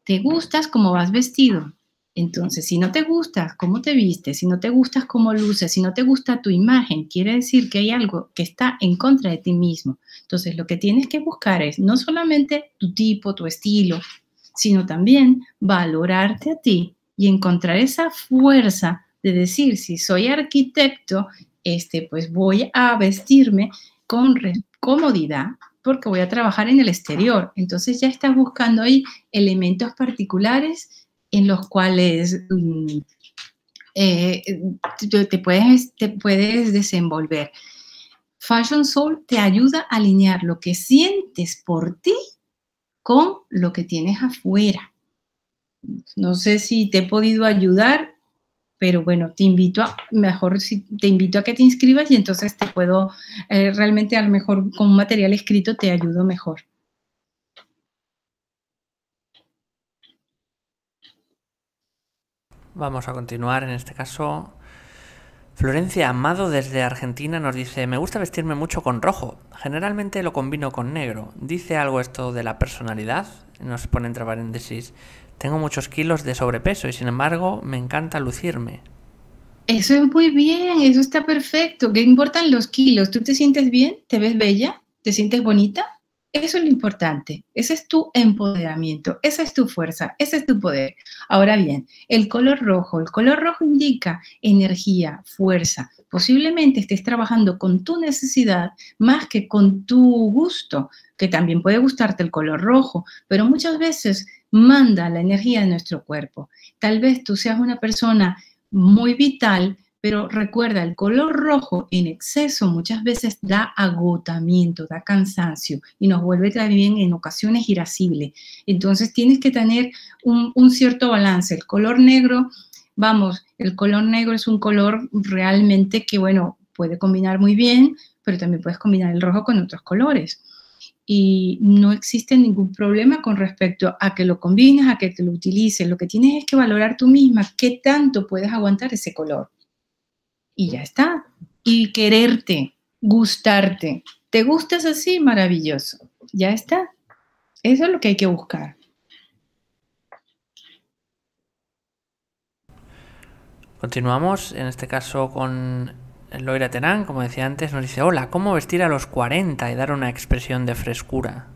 ¿Te gustas cómo vas vestido? Entonces, si no te gustas cómo te vistes, si no te gustas cómo luces, si no te gusta tu imagen, quiere decir que hay algo que está en contra de ti mismo. Entonces, lo que tienes que buscar es no solamente tu tipo, tu estilo, sino también valorarte a ti y encontrar esa fuerza de decir, si soy arquitecto, este, pues voy a vestirme con comodidad porque voy a trabajar en el exterior. Entonces, ya estás buscando ahí elementos particulares en los cuales eh, te, puedes, te puedes desenvolver. Fashion Soul te ayuda a alinear lo que sientes por ti con lo que tienes afuera. No sé si te he podido ayudar, pero bueno, te invito a, mejor si te invito a que te inscribas y entonces te puedo, eh, realmente a lo mejor con un material escrito te ayudo mejor. Vamos a continuar. En este caso, Florencia Amado desde Argentina nos dice, me gusta vestirme mucho con rojo, generalmente lo combino con negro. ¿Dice algo esto de la personalidad? Nos pone entre paréntesis, tengo muchos kilos de sobrepeso y sin embargo me encanta lucirme. Eso es muy bien, eso está perfecto. ¿Qué importan los kilos? ¿Tú te sientes bien? ¿Te ves bella? ¿Te sientes bonita? Eso es lo importante, ese es tu empoderamiento, esa es tu fuerza, ese es tu poder. Ahora bien, el color rojo, el color rojo indica energía, fuerza. Posiblemente estés trabajando con tu necesidad más que con tu gusto, que también puede gustarte el color rojo, pero muchas veces manda la energía de nuestro cuerpo. Tal vez tú seas una persona muy vital, pero recuerda, el color rojo en exceso muchas veces da agotamiento, da cansancio y nos vuelve también en ocasiones irascible. Entonces tienes que tener un, un cierto balance. El color negro, vamos, el color negro es un color realmente que, bueno, puede combinar muy bien, pero también puedes combinar el rojo con otros colores. Y no existe ningún problema con respecto a que lo combines, a que te lo utilices. Lo que tienes es que valorar tú misma qué tanto puedes aguantar ese color. Y ya está. Y quererte, gustarte. ¿Te gustas así? Maravilloso. Ya está. Eso es lo que hay que buscar. Continuamos, en este caso con Loira Terán, como decía antes, nos dice, hola, ¿cómo vestir a los cuarenta y dar una expresión de frescura?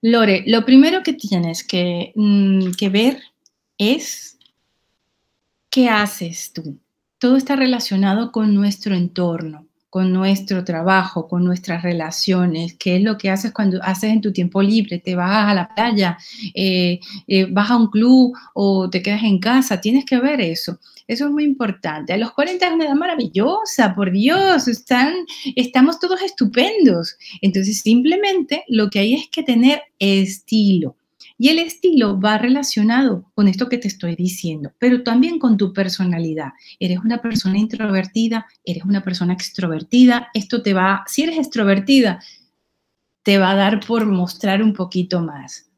Lore, lo primero que tienes que, mmm, que ver es qué haces tú. Todo está relacionado con nuestro entorno, con nuestro trabajo, con nuestras relaciones. ¿Qué es lo que haces cuando haces en tu tiempo libre? ¿Te vas a la playa? Eh, eh, ¿Vas a un club o te quedas en casa? Tienes que ver eso. Eso es muy importante. A los cuarenta es una edad maravillosa, por Dios, están, estamos todos estupendos. Entonces, simplemente lo que hay es que tener estilo. Y el estilo va relacionado con esto que te estoy diciendo, pero también con tu personalidad. ¿Eres una persona introvertida? ¿Eres una persona extrovertida? Esto te va, si eres extrovertida, te va a dar por mostrar un poquito más.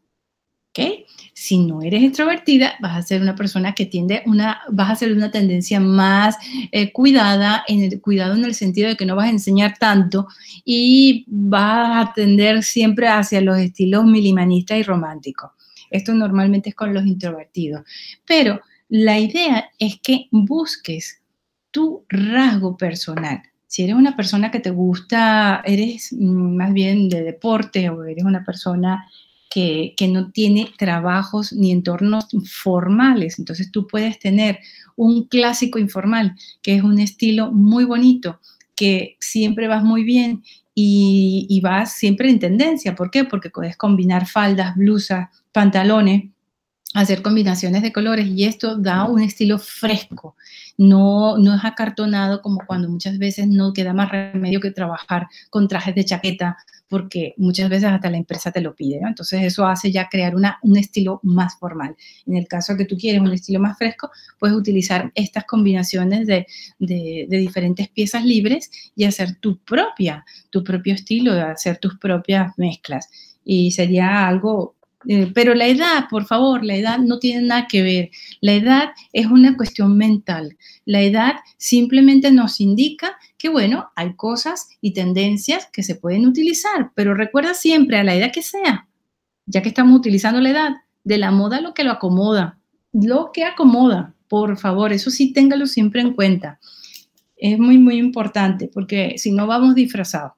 ¿Ok? Si no eres extrovertida, vas a ser una persona que tiende una, vas a ser una tendencia más eh, cuidada, en el, cuidado en el sentido de que no vas a enseñar tanto y vas a tender siempre hacia los estilos milimanistas y románticos. Esto normalmente es con los introvertidos. Pero la idea es que busques tu rasgo personal. Si eres una persona que te gusta, eres más bien de deporte o eres una persona que, que no tiene trabajos ni entornos formales, entonces tú puedes tener un clásico informal, que es un estilo muy bonito, que siempre vas muy bien y, y vas siempre en tendencia. ¿Por qué? Porque puedes combinar faldas, blusas, pantalones, hacer combinaciones de colores, y esto da un estilo fresco, no, no es acartonado como cuando muchas veces no queda más remedio que trabajar con trajes de chaqueta, porque muchas veces hasta la empresa te lo pide, ¿no? Entonces eso hace ya crear una, un estilo más formal. En el caso que tú quieres un estilo más fresco, puedes utilizar estas combinaciones de, de, de diferentes piezas libres y hacer tu propia, tu propio estilo, hacer tus propias mezclas, y sería algo... Eh, pero la edad, por favor, la edad no tiene nada que ver. La edad es una cuestión mental. La edad simplemente nos indica que, bueno, hay cosas y tendencias que se pueden utilizar, pero recuerda siempre, a la edad que sea, ya que estamos utilizando la edad, de la moda lo que lo acomoda, lo que acomoda, por favor, eso sí téngalo siempre en cuenta. Es muy, muy importante, porque si no vamos disfrazados.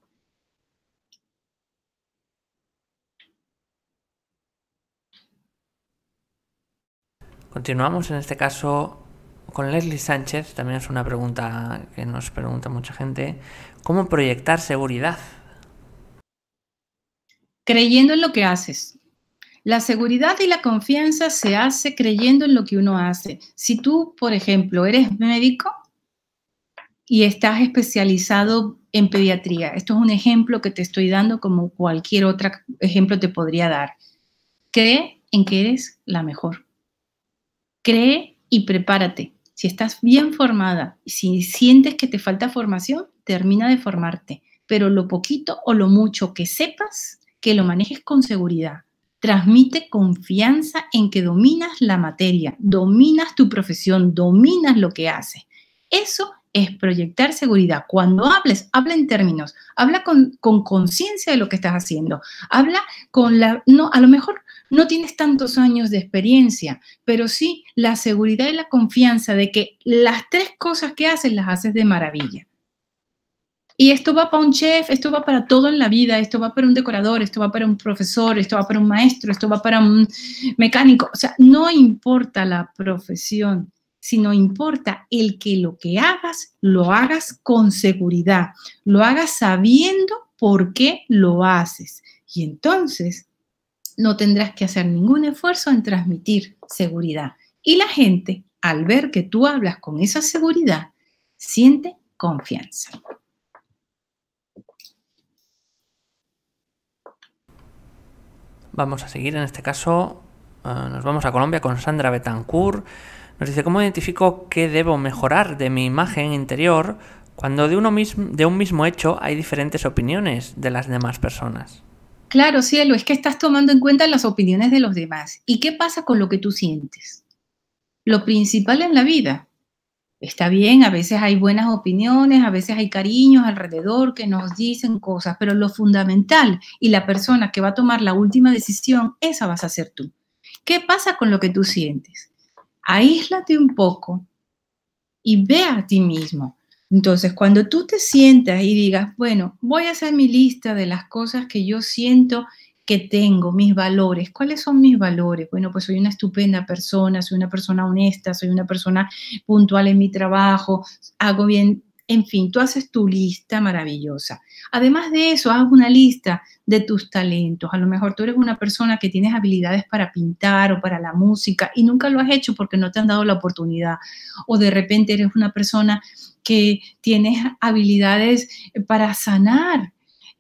Continuamos en este caso con Leslie Sánchez, también es una pregunta que nos pregunta mucha gente. ¿Cómo proyectar seguridad? Creyendo en lo que haces. La seguridad y la confianza se hace creyendo en lo que uno hace. Si tú, por ejemplo, eres médico y estás especializado en pediatría, esto es un ejemplo que te estoy dando, como cualquier otro ejemplo te podría dar. Cree en que eres la mejor. Cree y prepárate. Si estás bien formada, si sientes que te falta formación, termina de formarte. Pero lo poquito o lo mucho que sepas, que lo manejes con seguridad. Transmite confianza en que dominas la materia, dominas tu profesión, dominas lo que haces. Eso es proyectar seguridad. Cuando hables, habla en términos, habla con conciencia de lo que estás haciendo. Habla con la... No, a lo mejor... No tienes tantos años de experiencia, pero sí la seguridad y la confianza de que las tres cosas que haces, las haces de maravilla. Y esto va para un chef, esto va para todo en la vida, esto va para un decorador, esto va para un profesor, esto va para un maestro, esto va para un mecánico. O sea, no importa la profesión, sino importa el que lo que hagas, lo hagas con seguridad, lo hagas sabiendo por qué lo haces. Y entonces... no tendrás que hacer ningún esfuerzo en transmitir seguridad. Y la gente, al ver que tú hablas con esa seguridad, siente confianza. Vamos a seguir, en este caso, uh, nos vamos a Colombia con Sandra Betancourt. Nos dice, ¿cómo identifico qué debo mejorar de mi imagen interior cuando de, uno mismo, de un mismo hecho hay diferentes opiniones de las demás personas? Claro, cielo, es que estás tomando en cuenta las opiniones de los demás. ¿Y qué pasa con lo que tú sientes? Lo principal en la vida. Está bien, a veces hay buenas opiniones, a veces hay cariños alrededor que nos dicen cosas, pero lo fundamental y la persona que va a tomar la última decisión, esa vas a ser tú. ¿Qué pasa con lo que tú sientes? Aíslate un poco y ve a ti mismo. Entonces, cuando tú te sientas y digas, bueno, voy a hacer mi lista de las cosas que yo siento que tengo, mis valores. ¿Cuáles son mis valores? Bueno, pues soy una estupenda persona, soy una persona honesta, soy una persona puntual en mi trabajo, hago bien, en fin, tú haces tu lista maravillosa. Además de eso, haz una lista de tus talentos. A lo mejor tú eres una persona que tienes habilidades para pintar o para la música y nunca lo has hecho porque no te han dado la oportunidad. O de repente eres una persona... que tienes habilidades para sanar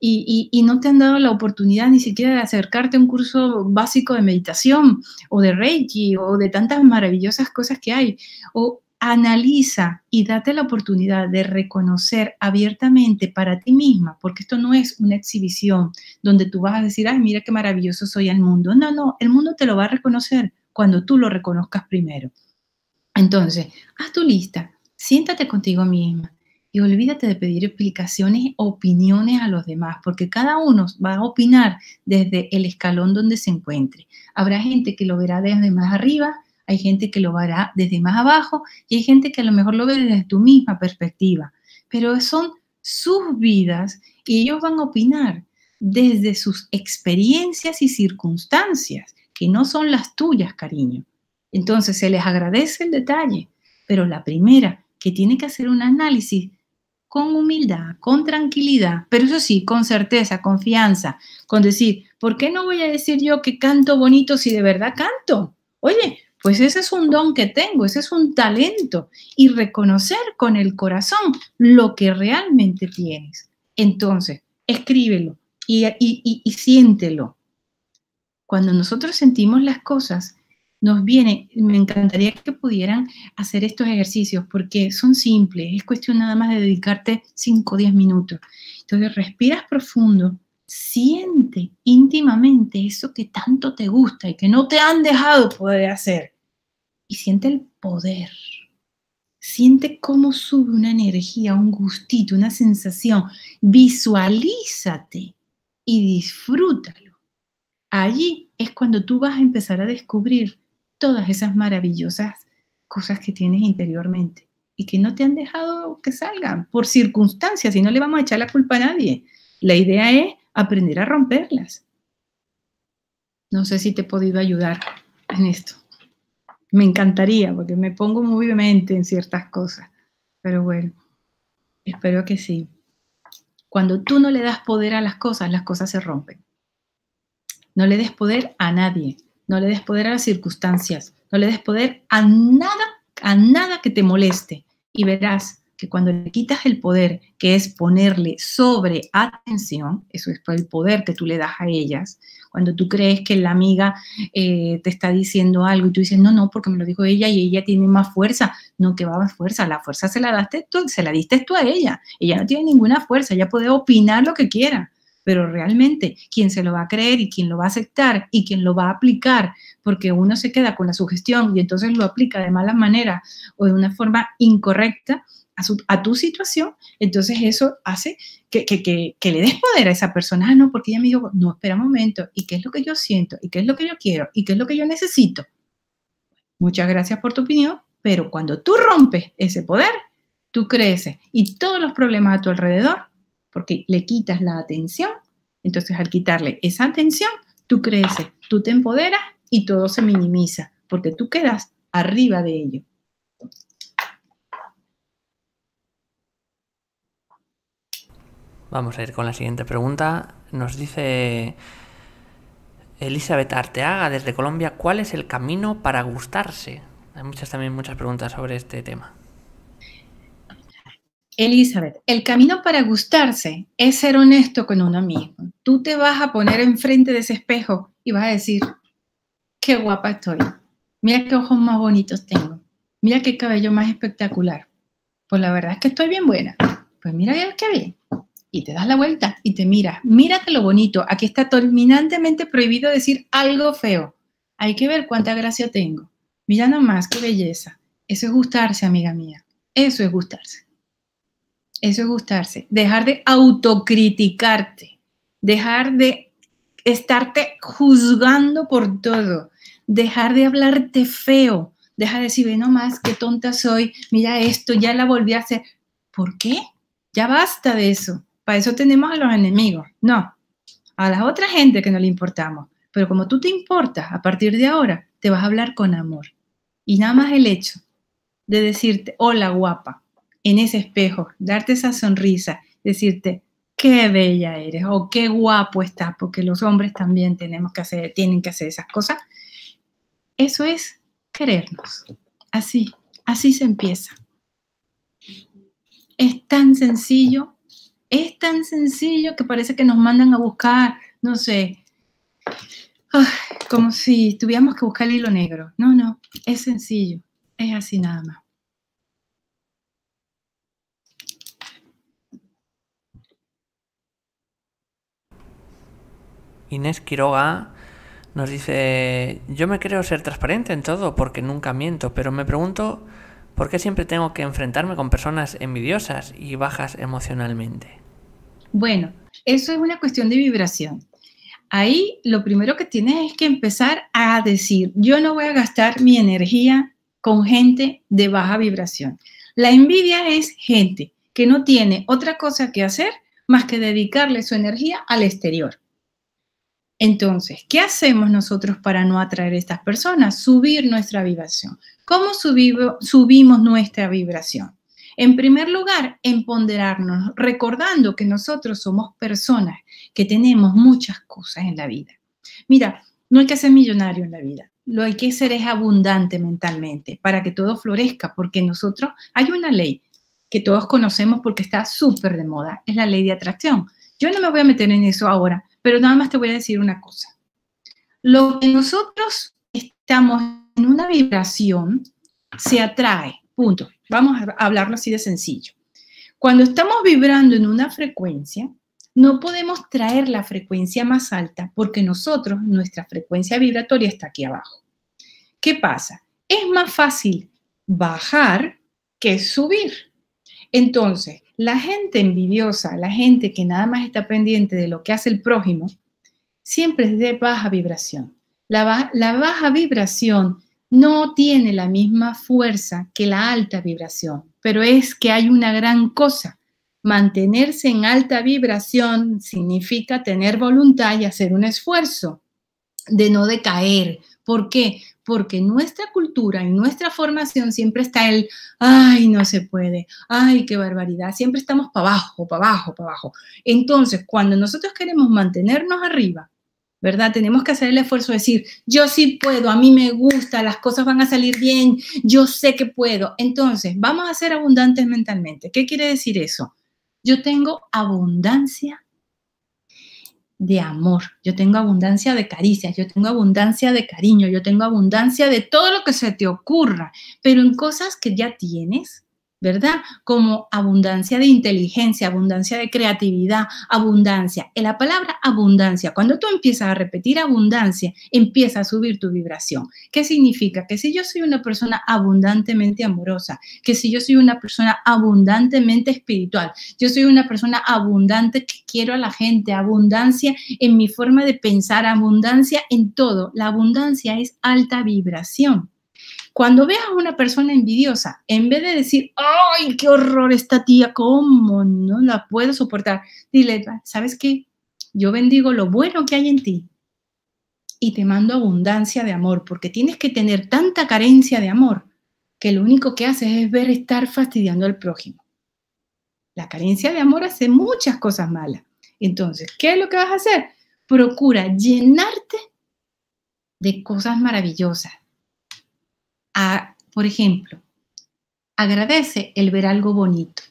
y, y, y no te han dado la oportunidad ni siquiera de acercarte a un curso básico de meditación o de Reiki o de tantas maravillosas cosas que hay. O analiza y date la oportunidad de reconocer abiertamente para ti misma, porque esto no es una exhibición donde tú vas a decir, ay, mira qué maravilloso soy al mundo. No, no, el mundo te lo va a reconocer cuando tú lo reconozcas primero. Entonces, haz tu lista. Siéntate contigo misma y olvídate de pedir explicaciones o opiniones a los demás, porque cada uno va a opinar desde el escalón donde se encuentre. Habrá gente que lo verá desde más arriba, hay gente que lo verá desde más abajo y hay gente que a lo mejor lo ve desde tu misma perspectiva. Pero son sus vidas y ellos van a opinar desde sus experiencias y circunstancias, que no son las tuyas, cariño. Entonces se les agradece el detalle, pero la primera que tiene que hacer un análisis con humildad, con tranquilidad, pero eso sí, con certeza, confianza, con decir, ¿por qué no voy a decir yo que canto bonito si de verdad canto? Oye, pues ese es un don que tengo, ese es un talento, y reconocer con el corazón lo que realmente tienes. Entonces, escríbelo y, y, y, y siéntelo. Cuando nosotros sentimos las cosas, nos viene, me encantaría que pudieran hacer estos ejercicios porque son simples, es cuestión nada más de dedicarte cinco o diez minutos. Entonces respiras profundo, siente íntimamente eso que tanto te gusta y que no te han dejado poder hacer. Y siente el poder, siente cómo sube una energía, un gustito, una sensación. Visualízate y disfrútalo. Allí es cuando tú vas a empezar a descubrir todas esas maravillosas cosas que tienes interiormente y que no te han dejado que salgan por circunstancias, y no le vamos a echar la culpa a nadie. La idea es aprender a romperlas. No sé si te he podido ayudar en esto. Me encantaría, porque me pongo muy vehemente en ciertas cosas. Pero bueno, espero que sí. Cuando tú no le das poder a las cosas, las cosas se rompen. No le des poder a nadie. No le des poder a las circunstancias. No le des poder a nada, a nada que te moleste. Y verás que cuando le quitas el poder, que es ponerle sobre atención, eso es el poder que tú le das a ellas, cuando tú crees que la amiga eh, te está diciendo algo y tú dices, no, no, porque me lo dijo ella y ella tiene más fuerza. No, que va más fuerza, la fuerza se la daste tú, se la diste tú a ella. Ella no tiene ninguna fuerza, ella puede opinar lo que quiera, pero realmente quien se lo va a creer y quien lo va a aceptar y quien lo va a aplicar, porque uno se queda con la sugestión y entonces lo aplica de malas maneras o de una forma incorrecta, A, su, a tu situación, entonces eso hace que, que, que, que le des poder a esa persona. Ah, no, porque ella me dijo, no, espera un momento, ¿y qué es lo que yo siento? ¿Y qué es lo que yo quiero? ¿Y qué es lo que yo necesito? Muchas gracias por tu opinión, pero cuando tú rompes ese poder, tú creces y todos los problemas a tu alrededor, porque le quitas la atención, entonces al quitarle esa atención, tú creces, tú te empoderas y todo se minimiza, porque tú quedas arriba de ello. Vamos a ir con la siguiente pregunta. Nos dice Elizabeth Arteaga desde Colombia, ¿cuál es el camino para gustarse? Hay muchas también muchas preguntas sobre este tema. Elizabeth, el camino para gustarse es ser honesto con uno mismo. Tú te vas a poner enfrente de ese espejo y vas a decir, qué guapa estoy, mira qué ojos más bonitos tengo, mira qué cabello más espectacular. Pues la verdad es que estoy bien buena. Pues mira qué bien. Y te das la vuelta y te miras. Mírate lo bonito. Aquí está terminantemente prohibido decir algo feo. Hay que ver cuánta gracia tengo. Mira nomás, qué belleza. Eso es gustarse, amiga mía. Eso es gustarse. Eso es gustarse. Dejar de autocriticarte. Dejar de estarte juzgando por todo. Dejar de hablarte feo. Deja de decir, ve nomás, qué tonta soy. Mira esto, ya la volví a hacer. ¿Por qué? Ya basta de eso. Para eso tenemos a los enemigos, no, a la otra gente que no le importamos. Pero como tú te importas, a partir de ahora te vas a hablar con amor. Y nada más el hecho de decirte, hola guapa, en ese espejo, darte esa sonrisa, decirte, qué bella eres o qué guapo estás, porque los hombres también tenemos que hacer, tienen que hacer esas cosas. Eso es querernos. Así, así se empieza. Es tan sencillo. Es tan sencillo que parece que nos mandan a buscar, no sé, ay, como si tuviéramos que buscar el hilo negro. No, no, es sencillo, es así nada más. Inés Quiroga nos dice, yo me creo ser transparente en todo porque nunca miento, pero me pregunto, ¿por qué siempre tengo que enfrentarme con personas envidiosas y bajas emocionalmente? Bueno, eso es una cuestión de vibración. Ahí lo primero que tienes es que empezar a decir, yo no voy a gastar mi energía con gente de baja vibración. La envidia es gente que no tiene otra cosa que hacer más que dedicarle su energía al exterior. Entonces, ¿qué hacemos nosotros para no atraer a estas personas? Subir nuestra vibración. ¿Cómo subimos nuestra vibración? En primer lugar, en ponderarnos, recordando que nosotros somos personas que tenemos muchas cosas en la vida. Mira, no hay que ser millonario en la vida. Lo que hay que ser es abundante mentalmente para que todo florezca, porque nosotros, hay una ley que todos conocemos porque está súper de moda, es la ley de atracción. Yo no me voy a meter en eso ahora, pero nada más te voy a decir una cosa. Lo que nosotros estamos en una vibración se atrae, punto. Vamos a hablarlo así de sencillo. Cuando estamos vibrando en una frecuencia, no podemos traer la frecuencia más alta porque nosotros, nuestra frecuencia vibratoria está aquí abajo. ¿Qué pasa? Es más fácil bajar que subir. Entonces, la gente envidiosa, la gente que nada más está pendiente de lo que hace el prójimo, siempre es de baja vibración. La, ba- la baja vibración no tiene la misma fuerza que la alta vibración, pero es que hay una gran cosa. Mantenerse en alta vibración significa tener voluntad y hacer un esfuerzo de no decaer. ¿Por qué? Porque nuestra cultura y nuestra formación siempre está el, ay, no se puede, ay, qué barbaridad, siempre estamos para abajo, para abajo, para abajo. Entonces, cuando nosotros queremos mantenernos arriba, ¿verdad? Tenemos que hacer el esfuerzo de decir, yo sí puedo, a mí me gusta, las cosas van a salir bien, yo sé que puedo. Entonces, vamos a ser abundantes mentalmente. ¿Qué quiere decir eso? Yo tengo abundancia de amor, yo tengo abundancia de caricias, yo tengo abundancia de cariño, yo tengo abundancia de todo lo que se te ocurra, pero en cosas que ya tienes, ¿verdad? Como abundancia de inteligencia, abundancia de creatividad, abundancia. En la palabra abundancia, cuando tú empiezas a repetir abundancia, empieza a subir tu vibración. ¿Qué significa? Que si yo soy una persona abundantemente amorosa, que si yo soy una persona abundantemente espiritual, yo soy una persona abundante que quiero a la gente, abundancia en mi forma de pensar, abundancia en todo. La abundancia es alta vibración. Cuando veas a una persona envidiosa, en vez de decir, ¡ay, qué horror esta tía! ¿Cómo no la puedo soportar? Dile, ¿sabes qué? Yo bendigo lo bueno que hay en ti y te mando abundancia de amor, porque tienes que tener tanta carencia de amor que lo único que haces es ver estar fastidiando al prójimo. La carencia de amor hace muchas cosas malas. Entonces, ¿qué es lo que vas a hacer? Procura llenarte de cosas maravillosas. A, por ejemplo, agradece el ver algo bonito.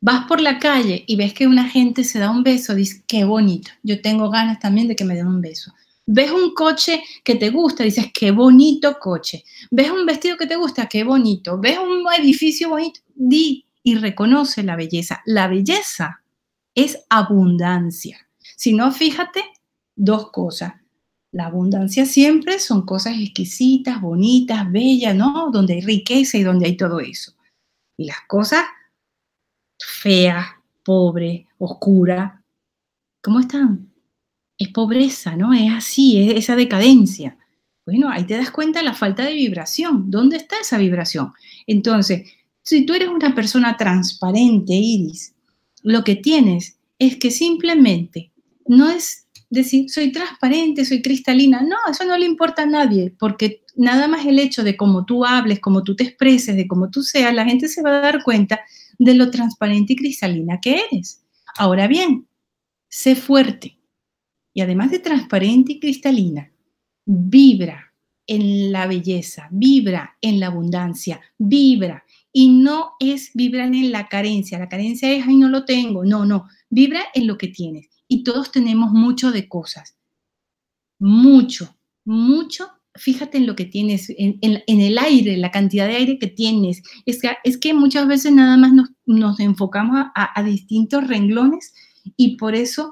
Vas por la calle y ves que una gente se da un beso, dices, qué bonito, yo tengo ganas también de que me den un beso. Ves un coche que te gusta, dices, qué bonito coche. Ves un vestido que te gusta, qué bonito. Ves un edificio bonito, di y reconoce la belleza. La belleza es abundancia. Si no, fíjate, dos cosas. La abundancia siempre son cosas exquisitas, bonitas, bellas, ¿no? Donde hay riqueza y donde hay todo eso. Y las cosas feas, pobres, oscuras, ¿cómo están? Es pobreza, ¿no? Es así, es esa decadencia. Bueno, ahí te das cuenta de la falta de vibración. ¿Dónde está esa vibración? Entonces, si tú eres una persona transparente, Iris, lo que tienes es que simplemente no es... decir, soy transparente, soy cristalina. No, eso no le importa a nadie, porque nada más el hecho de cómo tú hables, cómo tú te expreses, de cómo tú seas, la gente se va a dar cuenta de lo transparente y cristalina que eres. Ahora bien, sé fuerte. Y además de transparente y cristalina, vibra en la belleza, vibra en la abundancia, vibra. Y no es vibrar en la carencia. La carencia es, ay, no lo tengo. No, no. Vibra en lo que tienes. Y todos tenemos mucho de cosas, mucho, mucho. Fíjate en lo que tienes, en, en, en el aire, la cantidad de aire que tienes. Es que, es que muchas veces nada más nos, nos enfocamos a, a, a distintos renglones y por eso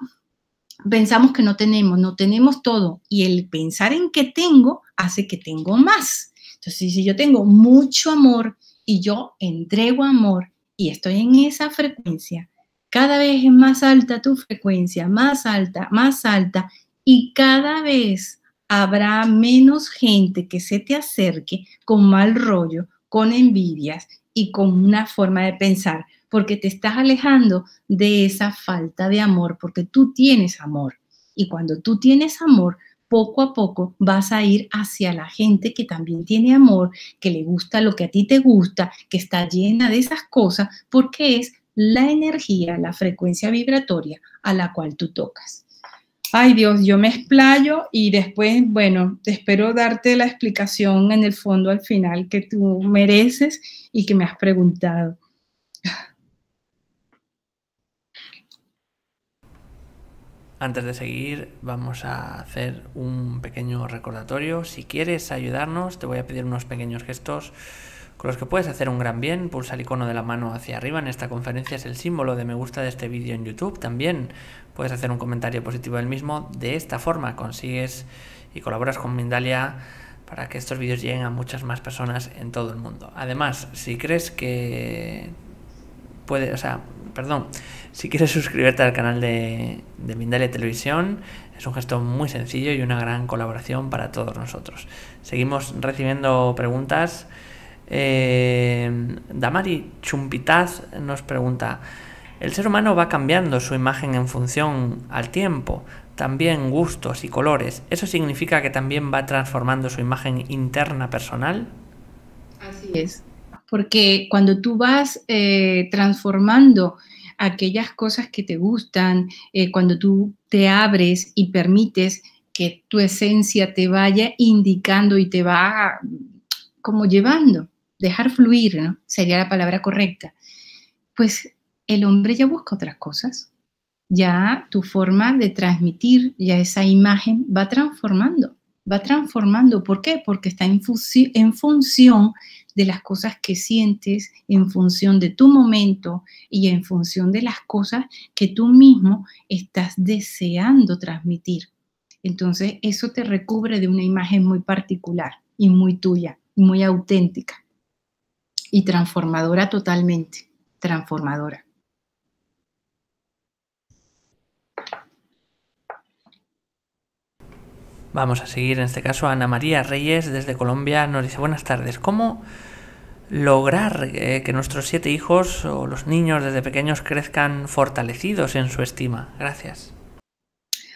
pensamos que no tenemos, no tenemos todo. Y el pensar en que tengo hace que tengo más. Entonces, si yo tengo mucho amor y yo entrego amor y estoy en esa frecuencia, cada vez es más alta tu frecuencia, más alta, más alta, y cada vez habrá menos gente que se te acerque con mal rollo, con envidias y con una forma de pensar porque te estás alejando de esa falta de amor, porque tú tienes amor. Y cuando tú tienes amor, poco a poco vas a ir hacia la gente que también tiene amor, que le gusta lo que a ti te gusta, que está llena de esas cosas, porque es la energía, la frecuencia vibratoria a la cual tú tocas. Ay Dios, yo me explayo y después, bueno, espero darte la explicación en el fondo al final que tú mereces y que me has preguntado. Antes de seguir, vamos a hacer un pequeño recordatorio. Si quieres ayudarnos, te voy a pedir unos pequeños gestos con los que puedes hacer un gran bien. Pulsa el icono de la mano hacia arriba. En esta conferencia es el símbolo de me gusta de este vídeo en YouTube. También puedes hacer un comentario positivo del mismo. De esta forma consigues y colaboras con Mindalia para que estos vídeos lleguen a muchas más personas en todo el mundo. Además, si crees que puedes, o sea, perdón, si quieres suscribirte al canal de, de Mindalia Televisión, es un gesto muy sencillo y una gran colaboración para todos nosotros. Seguimos recibiendo preguntas. Eh, Damari Chumpitaz nos pregunta: el ser humano va cambiando su imagen en función al tiempo, también gustos y colores. ¿Eso significa que también va transformando su imagen interna personal? Así es, porque cuando tú vas eh, transformando aquellas cosas que te gustan, eh, cuando tú te abres y permites que tu esencia te vaya indicando y te va como llevando, dejar fluir, ¿no? Sería la palabra correcta. Pues el hombre ya busca otras cosas. Ya tu forma de transmitir, ya esa imagen va transformando. Va transformando. ¿Por qué? Porque está en, en función de las cosas que sientes, en función de tu momento y en función de las cosas que tú mismo estás deseando transmitir. Entonces, eso te recubre de una imagen muy particular y muy tuya, muy auténtica y transformadora totalmente, transformadora. Vamos a seguir, en este caso, Ana María Reyes desde Colombia nos dice: buenas tardes, ¿cómo lograr eh, que nuestros siete hijos o los niños desde pequeños crezcan fortalecidos en su estima? Gracias.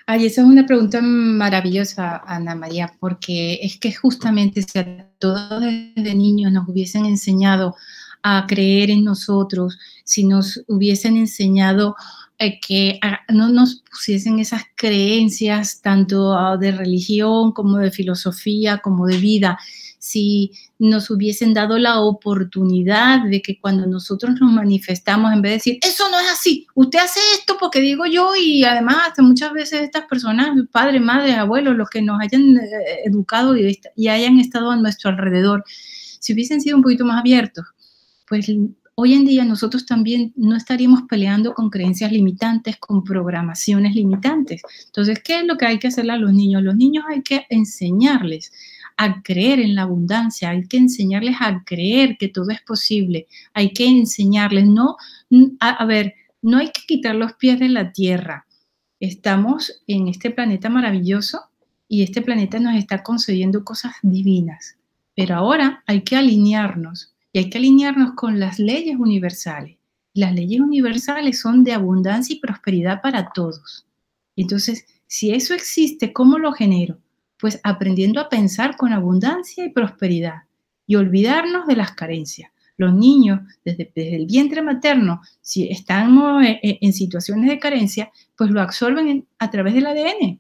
Ay, esa es una pregunta maravillosa, Ana María, porque es que justamente si a todos desde niños nos hubiesen enseñado a creer en nosotros, si nos hubiesen enseñado eh, que a, no nos pusiesen esas creencias tanto uh, de religión como de filosofía, como de vida, si nos hubiesen dado la oportunidad de que cuando nosotros nos manifestamos, en vez de decir, eso no es así, usted hace esto porque digo yo, y además hasta muchas veces estas personas, padres, madres, abuelos, los que nos hayan eh, educado y, y hayan estado a nuestro alrededor, si hubiesen sido un poquito más abiertos, pues hoy en día nosotros también no estaríamos peleando con creencias limitantes, con programaciones limitantes. Entonces, ¿qué es lo que hay que hacerle a los niños? Los niños hay que enseñarles a creer en la abundancia, hay que enseñarles a creer que todo es posible, hay que enseñarles, no, a, a ver, no hay que quitar los pies de la tierra. Estamos en este planeta maravilloso y este planeta nos está concediendo cosas divinas, pero ahora hay que alinearnos y hay que alinearnos con las leyes universales. Las leyes universales son de abundancia y prosperidad para todos. Entonces, si eso existe, ¿cómo lo genero? Pues aprendiendo a pensar con abundancia y prosperidad y olvidarnos de las carencias. Los niños, desde, desde el vientre materno, si estamos en, en situaciones de carencia, pues lo absorben a través del A D N.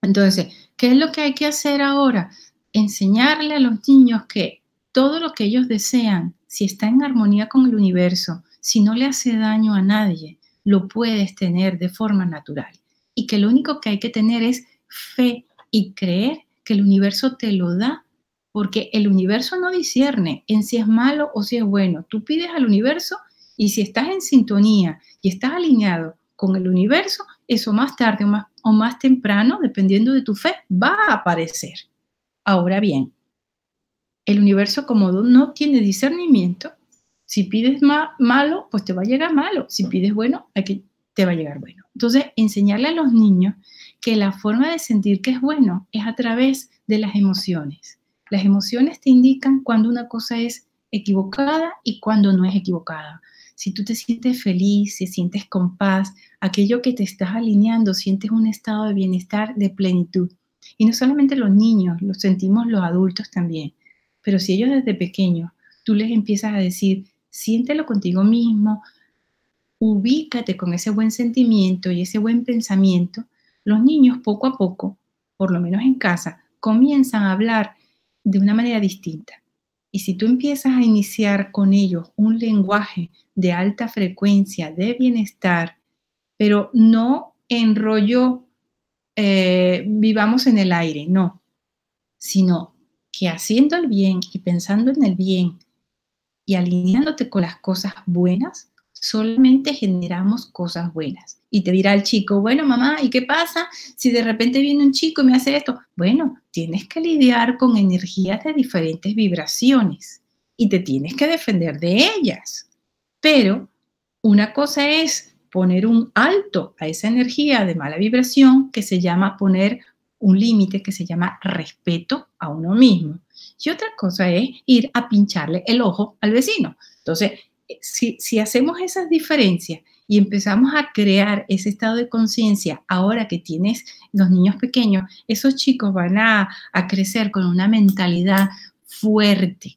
Entonces, ¿qué es lo que hay que hacer ahora? Enseñarle a los niños que todo lo que ellos desean, si está en armonía con el universo, si no le hace daño a nadie, lo puedes tener de forma natural. Y que lo único que hay que tener es fe y creer que el universo te lo da, porque el universo no discierne en si es malo o si es bueno. Tú pides al universo y si estás en sintonía y estás alineado con el universo, eso más tarde o más, o más temprano, dependiendo de tu fe, va a aparecer. Ahora bien, el universo como no tiene discernimiento, si pides ma- malo, pues te va a llegar malo. Si pides bueno, hay que te va a llegar bueno. Entonces, enseñarle a los niños que la forma de sentir que es bueno es a través de las emociones. Las emociones te indican cuando una cosa es equivocada y cuando no es equivocada. Si tú te sientes feliz, si sientes con paz, aquello que te estás alineando, sientes un estado de bienestar, de plenitud. Y no solamente los niños, lo sentimos los adultos también. Pero si ellos desde pequeños, tú les empiezas a decir, siéntelo contigo mismo, ubícate con ese buen sentimiento y ese buen pensamiento, los niños poco a poco, por lo menos en casa, comienzan a hablar de una manera distinta. Y si tú empiezas a iniciar con ellos un lenguaje de alta frecuencia, de bienestar, pero no en rollo eh, vivamos en el aire, no, sino que haciendo el bien y pensando en el bien y alineándote con las cosas buenas, solamente generamos cosas buenas. Y te dirá el chico, bueno mamá, ¿y qué pasa si de repente viene un chico y me hace esto? Bueno, tienes que lidiar con energías de diferentes vibraciones y te tienes que defender de ellas. Pero una cosa es poner un alto a esa energía de mala vibración, que se llama poner un límite, que se llama respeto a uno mismo. Y otra cosa es ir a pincharle el ojo al vecino. Entonces, Si, si hacemos esas diferencias y empezamos a crear ese estado de conciencia, ahora que tienes los niños pequeños, esos chicos van a, a crecer con una mentalidad fuerte.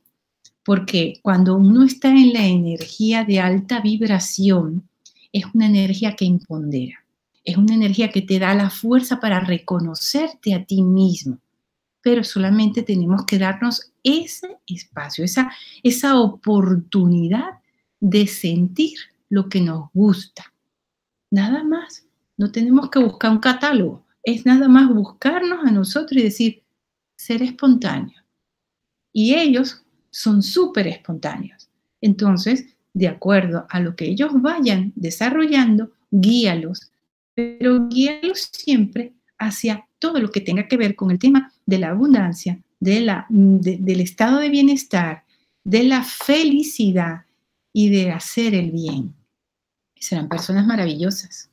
Porque cuando uno está en la energía de alta vibración, es una energía que impondera. Es una energía que te da la fuerza para reconocerte a ti mismo. Pero solamente tenemos que darnos ese espacio, esa, esa oportunidad de sentir lo que nos gusta. Nada más. No tenemos que buscar un catálogo. Es nada más buscarnos a nosotros y decir, ser espontáneo. Y ellos son súper espontáneos. Entonces, de acuerdo a lo que ellos vayan desarrollando, guíalos, pero guíalos siempre hacia todo lo que tenga que ver con el tema de la abundancia, de la, de, del estado de bienestar, de la felicidad, y de hacer el bien. Serán personas maravillosas.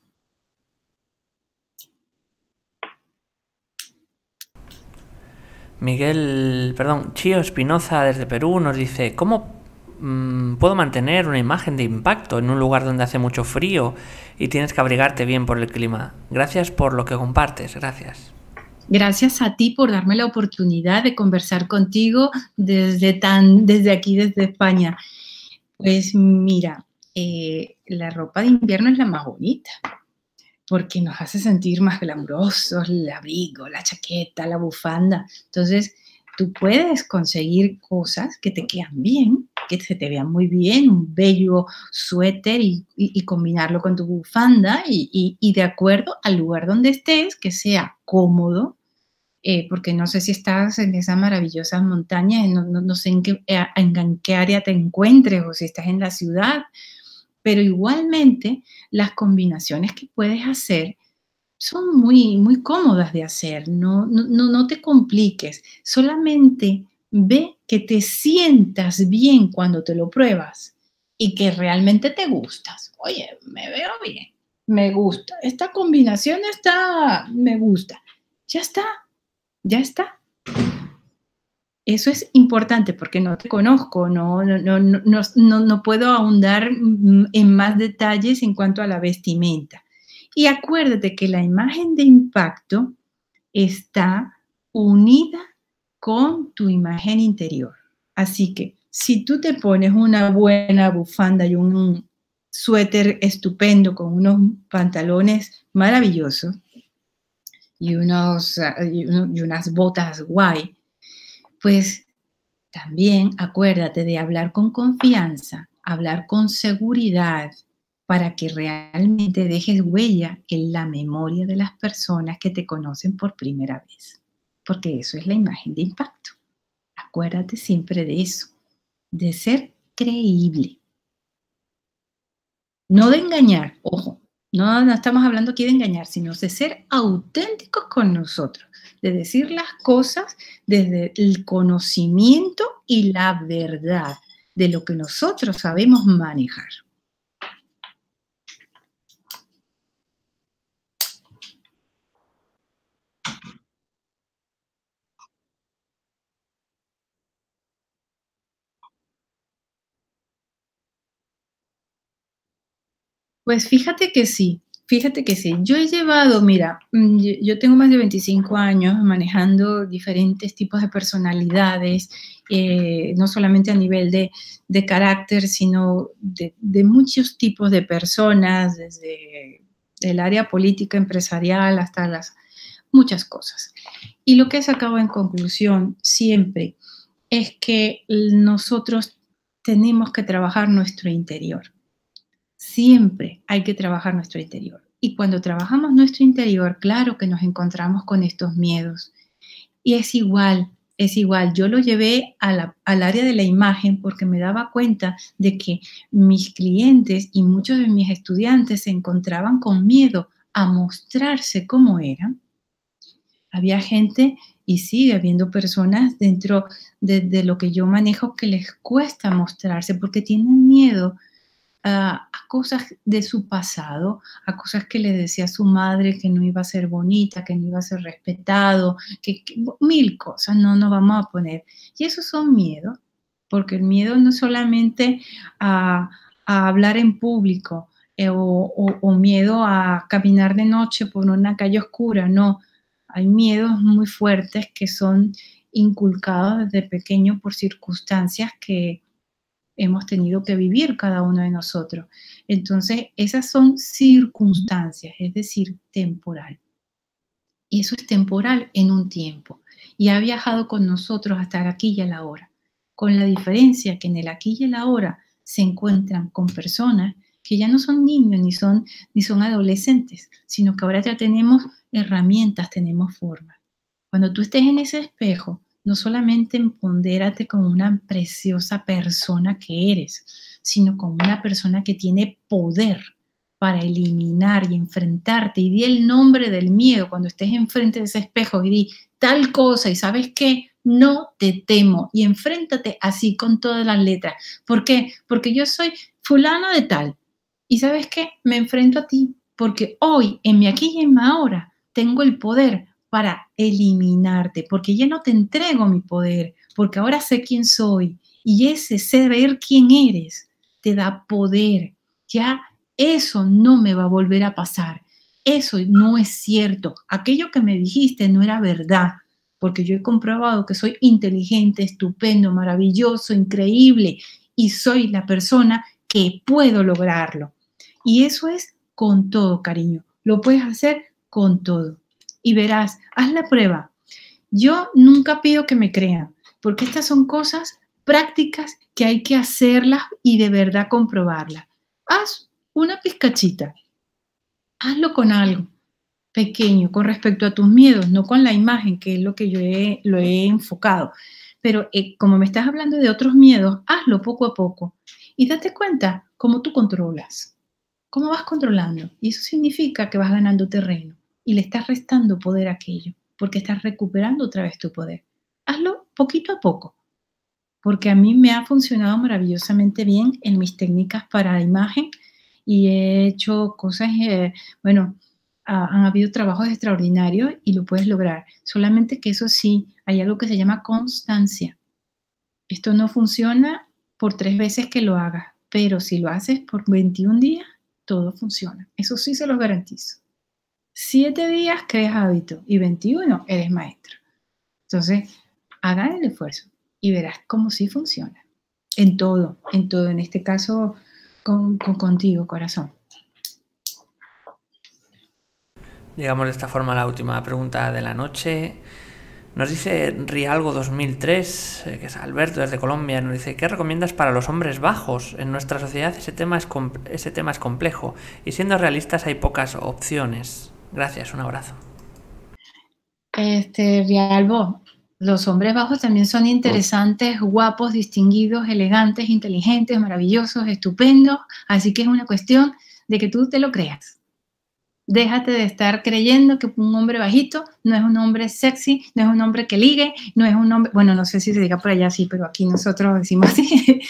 Miguel, perdón, Chio Espinoza desde Perú nos dice, ¿cómo mmm, puedo mantener una imagen de impacto en un lugar donde hace mucho frío y tienes que abrigarte bien por el clima? Gracias por lo que compartes, gracias. Gracias a ti por darme la oportunidad de conversar contigo desde, tan, desde aquí, desde España. Pues mira, eh, la ropa de invierno es la más bonita porque nos hace sentir más glamurosos, el abrigo, la chaqueta, la bufanda. Entonces, tú puedes conseguir cosas que te quedan bien, que se te vean muy bien, un bello suéter y, y, y combinarlo con tu bufanda y, y, y de acuerdo al lugar donde estés, que sea cómodo. Eh, porque no sé si estás en esas maravillosas montañas, no, no, no sé en qué, en qué área te encuentres o si estás en la ciudad, pero igualmente las combinaciones que puedes hacer son muy, muy cómodas de hacer, no, no, no, no te compliques, solamente ve que te sientas bien cuando te lo pruebas y que realmente te gustas. Oye, me veo bien, me gusta, esta combinación está, me gusta, ya está. Ya está. Eso es importante porque no te conozco, no, no, no, no, no, no puedo ahondar en más detalles en cuanto a la vestimenta. Y acuérdate que la imagen de impacto está unida con tu imagen interior. Así que si tú te pones una buena bufanda y un suéter estupendo con unos pantalones maravillosos, Y, unos, y unas botas guay, pues también acuérdate de hablar con confianza, hablar con seguridad para que realmente dejes huella en la memoria de las personas que te conocen por primera vez, porque eso es la imagen de impacto. Acuérdate siempre de eso, de ser creíble, no de engañar, ojo. No, no estamos hablando aquí de engañar, sino de ser auténticos con nosotros, de decir las cosas desde el conocimiento y la verdad de lo que nosotros sabemos manejar. Pues fíjate que sí, fíjate que sí. Yo he llevado, mira, yo tengo más de veinticinco años manejando diferentes tipos de personalidades, eh, no solamente a nivel de, de carácter, sino de, de muchos tipos de personas, desde el área política, empresarial, hasta las muchas cosas. Y lo que he sacado en conclusión siempre es que nosotros tenemos que trabajar nuestro interior. Siempre hay que trabajar nuestro interior. Y cuando trabajamos nuestro interior, claro que nos encontramos con estos miedos. Y es igual, es igual. Yo lo llevé a la, al área de la imagen porque me daba cuenta de que mis clientes y muchos de mis estudiantes se encontraban con miedo a mostrarse como eran. Había gente, y sigue habiendo personas dentro de, de lo que yo manejo que les cuesta mostrarse porque tienen miedo a cosas de su pasado, a cosas que le decía su madre que no iba a ser bonita, que no iba a ser respetado, que, que mil cosas no nos vamos a poner. Y esos son miedos, porque el miedo no es solamente a, a hablar en público eh, o, o, o miedo a caminar de noche por una calle oscura, no. Hay miedos muy fuertes que son inculcados desde pequeño por circunstancias que hemos tenido que vivir cada uno de nosotros. Entonces, esas son circunstancias, es decir, temporal. Y eso es temporal en un tiempo. Y ha viajado con nosotros hasta el aquí y el ahora. Con la diferencia que en el aquí y el ahora se encuentran con personas que ya no son niños ni son, ni son adolescentes, sino que ahora ya tenemos herramientas, tenemos formas. Cuando tú estés en ese espejo, no solamente empodérate con una preciosa persona que eres, sino con una persona que tiene poder para eliminar y enfrentarte. Y di el nombre del miedo cuando estés enfrente de ese espejo y di tal cosa y ¿sabes qué? No te temo. Y enfréntate así con todas las letras. ¿Por qué? Porque yo soy fulano de tal. Y ¿sabes qué? Me enfrento a ti porque hoy, en mi aquí y en mi ahora, tengo el poder para eliminarte, porque ya no te entrego mi poder, porque ahora sé quién soy, y ese saber quién eres te da poder, ya eso no me va a volver a pasar, eso no es cierto, aquello que me dijiste no era verdad, porque yo he comprobado que soy inteligente, estupendo, maravilloso, increíble, y soy la persona que puedo lograrlo, y eso es con todo, cariño, lo puedes hacer con todo. Y verás, haz la prueba. Yo nunca pido que me crean, porque estas son cosas prácticas que hay que hacerlas y de verdad comprobarlas. Haz una pizcachita. Hazlo con algo pequeño, con respecto a tus miedos, no con la imagen, que es lo que yo he, lo he enfocado. Pero eh, como me estás hablando de otros miedos, hazlo poco a poco. Y date cuenta cómo tú controlas, cómo vas controlando. Y eso significa que vas ganando terreno. Y le estás restando poder a aquello, porque estás recuperando otra vez tu poder. Hazlo poquito a poco, porque a mí me ha funcionado maravillosamente bien en mis técnicas para imagen y he hecho cosas, eh, bueno, ah, han habido trabajos extraordinarios y lo puedes lograr. Solamente que eso sí, hay algo que se llama constancia. Esto no funciona por tres veces que lo hagas, pero si lo haces por veintiún días, todo funciona. Eso sí se los garantizo. Siete días creas hábito y veintiuno eres maestro. Entonces, hagan el esfuerzo y verás cómo sí funciona. En todo, en todo. En este caso, con, con, contigo, corazón. Llegamos de esta forma a la última pregunta de la noche. Nos dice Rialgo dos mil tres, que es Alberto desde Colombia, nos dice: ¿qué recomiendas para los hombres bajos? En nuestra sociedad ese tema es, ese tema es complejo y siendo realistas hay pocas opciones. Gracias, un abrazo. Este, Rialbo, los hombres bajos también son interesantes, guapos, distinguidos, elegantes, inteligentes, maravillosos, estupendos. Así que es una cuestión de que tú te lo creas. Déjate de estar creyendo que un hombre bajito no es un hombre sexy, no es un hombre que ligue, no es un hombre... Bueno, no sé si se diga por allá así, pero aquí nosotros decimos así.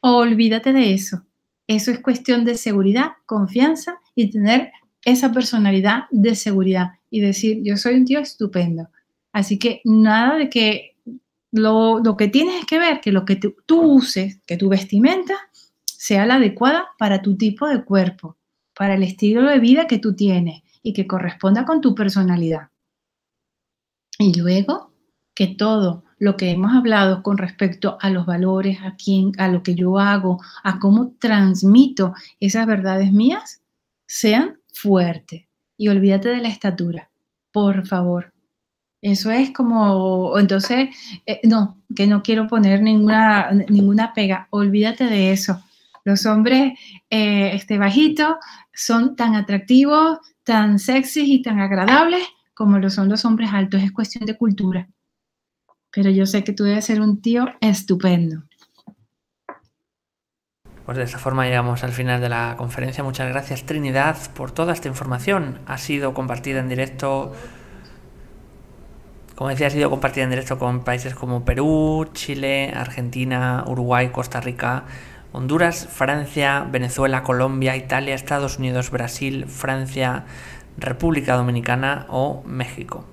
Olvídate de eso. Eso es cuestión de seguridad, confianza y tener esa personalidad de seguridad y decir, yo soy un tío estupendo. Así que nada de que lo, lo que tienes es que ver, que lo que tú, tú uses, que tu vestimenta sea la adecuada para tu tipo de cuerpo, para el estilo de vida que tú tienes y que corresponda con tu personalidad. Y luego, que todo lo que hemos hablado con respecto a los valores, a quién, a lo que yo hago, a cómo transmito esas verdades mías, sean fuertes. Y olvídate de la estatura, por favor. Eso es como, entonces, eh, no, que no quiero poner ninguna, ninguna pega, olvídate de eso. Los hombres eh, este, bajitos son tan atractivos, tan sexys y tan agradables como lo son los hombres altos, es cuestión de cultura. Pero yo sé que tú debes ser un tío estupendo. Pues de esta forma llegamos al final de la conferencia. Muchas gracias, Trinidad, por toda esta información. Ha sido compartida en directo, como decía, ha sido compartida en directo con países como Perú, Chile, Argentina, Uruguay, Costa Rica, Honduras, Francia, Venezuela, Colombia, Italia, Estados Unidos, Brasil, Francia, República Dominicana o México.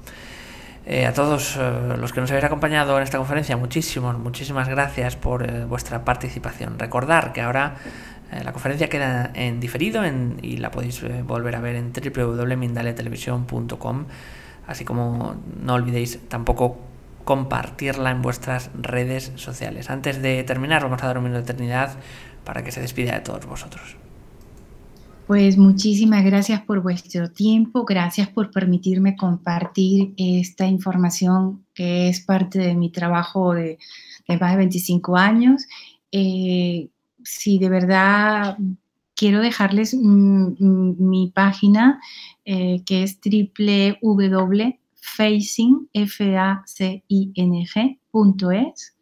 Eh, a todos eh, los que nos habéis acompañado en esta conferencia, muchísimos, muchísimas gracias por eh, vuestra participación. Recordar que ahora eh, la conferencia queda en diferido en, y la podéis eh, volver a ver en w w w punto mindalia televisión punto com, así como no olvidéis tampoco compartirla en vuestras redes sociales. Antes de terminar, vamos a dar un minuto de eternidad para que se despida de todos vosotros. Pues muchísimas gracias por vuestro tiempo, gracias por permitirme compartir esta información que es parte de mi trabajo de, de más de veinticinco años. Eh, si de verdad quiero dejarles mi página eh, que es w w w punto facing punto es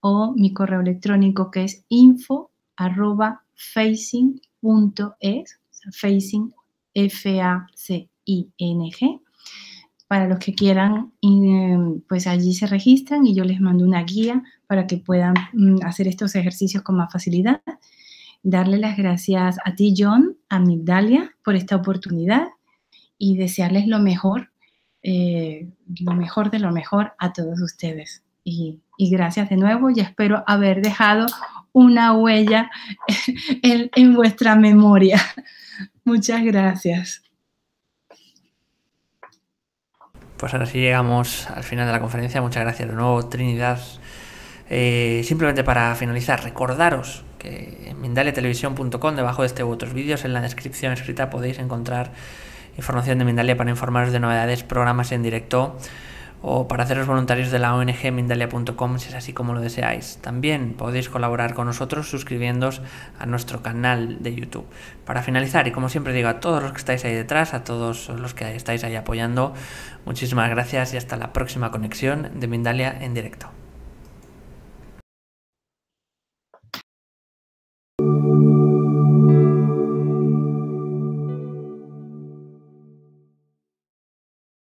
o mi correo electrónico que es info arroba facing punto es. Facing, F A C I N G, para los que quieran, pues allí se registran y yo les mando una guía para que puedan hacer estos ejercicios con más facilidad. Darle las gracias a ti, John, a Mindalia, por esta oportunidad y desearles lo mejor, eh, lo mejor de lo mejor a todos ustedes. Y, y gracias de nuevo y espero haber dejado una huella en, en vuestra memoria. Muchas gracias. Pues ahora sí llegamos al final de la conferencia. Muchas gracias de nuevo, Trinidad. Eh, simplemente para finalizar, recordaros que en mindalia televisión punto com, debajo de este u otros vídeos, en la descripción escrita podéis encontrar información de Mindalia para informaros de novedades, programas en directo, o para haceros voluntarios de la O N G mindalia punto com si es así como lo deseáis. También podéis colaborar con nosotros suscribiéndoos a nuestro canal de YouTube. Para finalizar, y como siempre digo, a todos los que estáis ahí detrás, a todos los que estáis ahí apoyando, muchísimas gracias y hasta la próxima conexión de Mindalia en directo.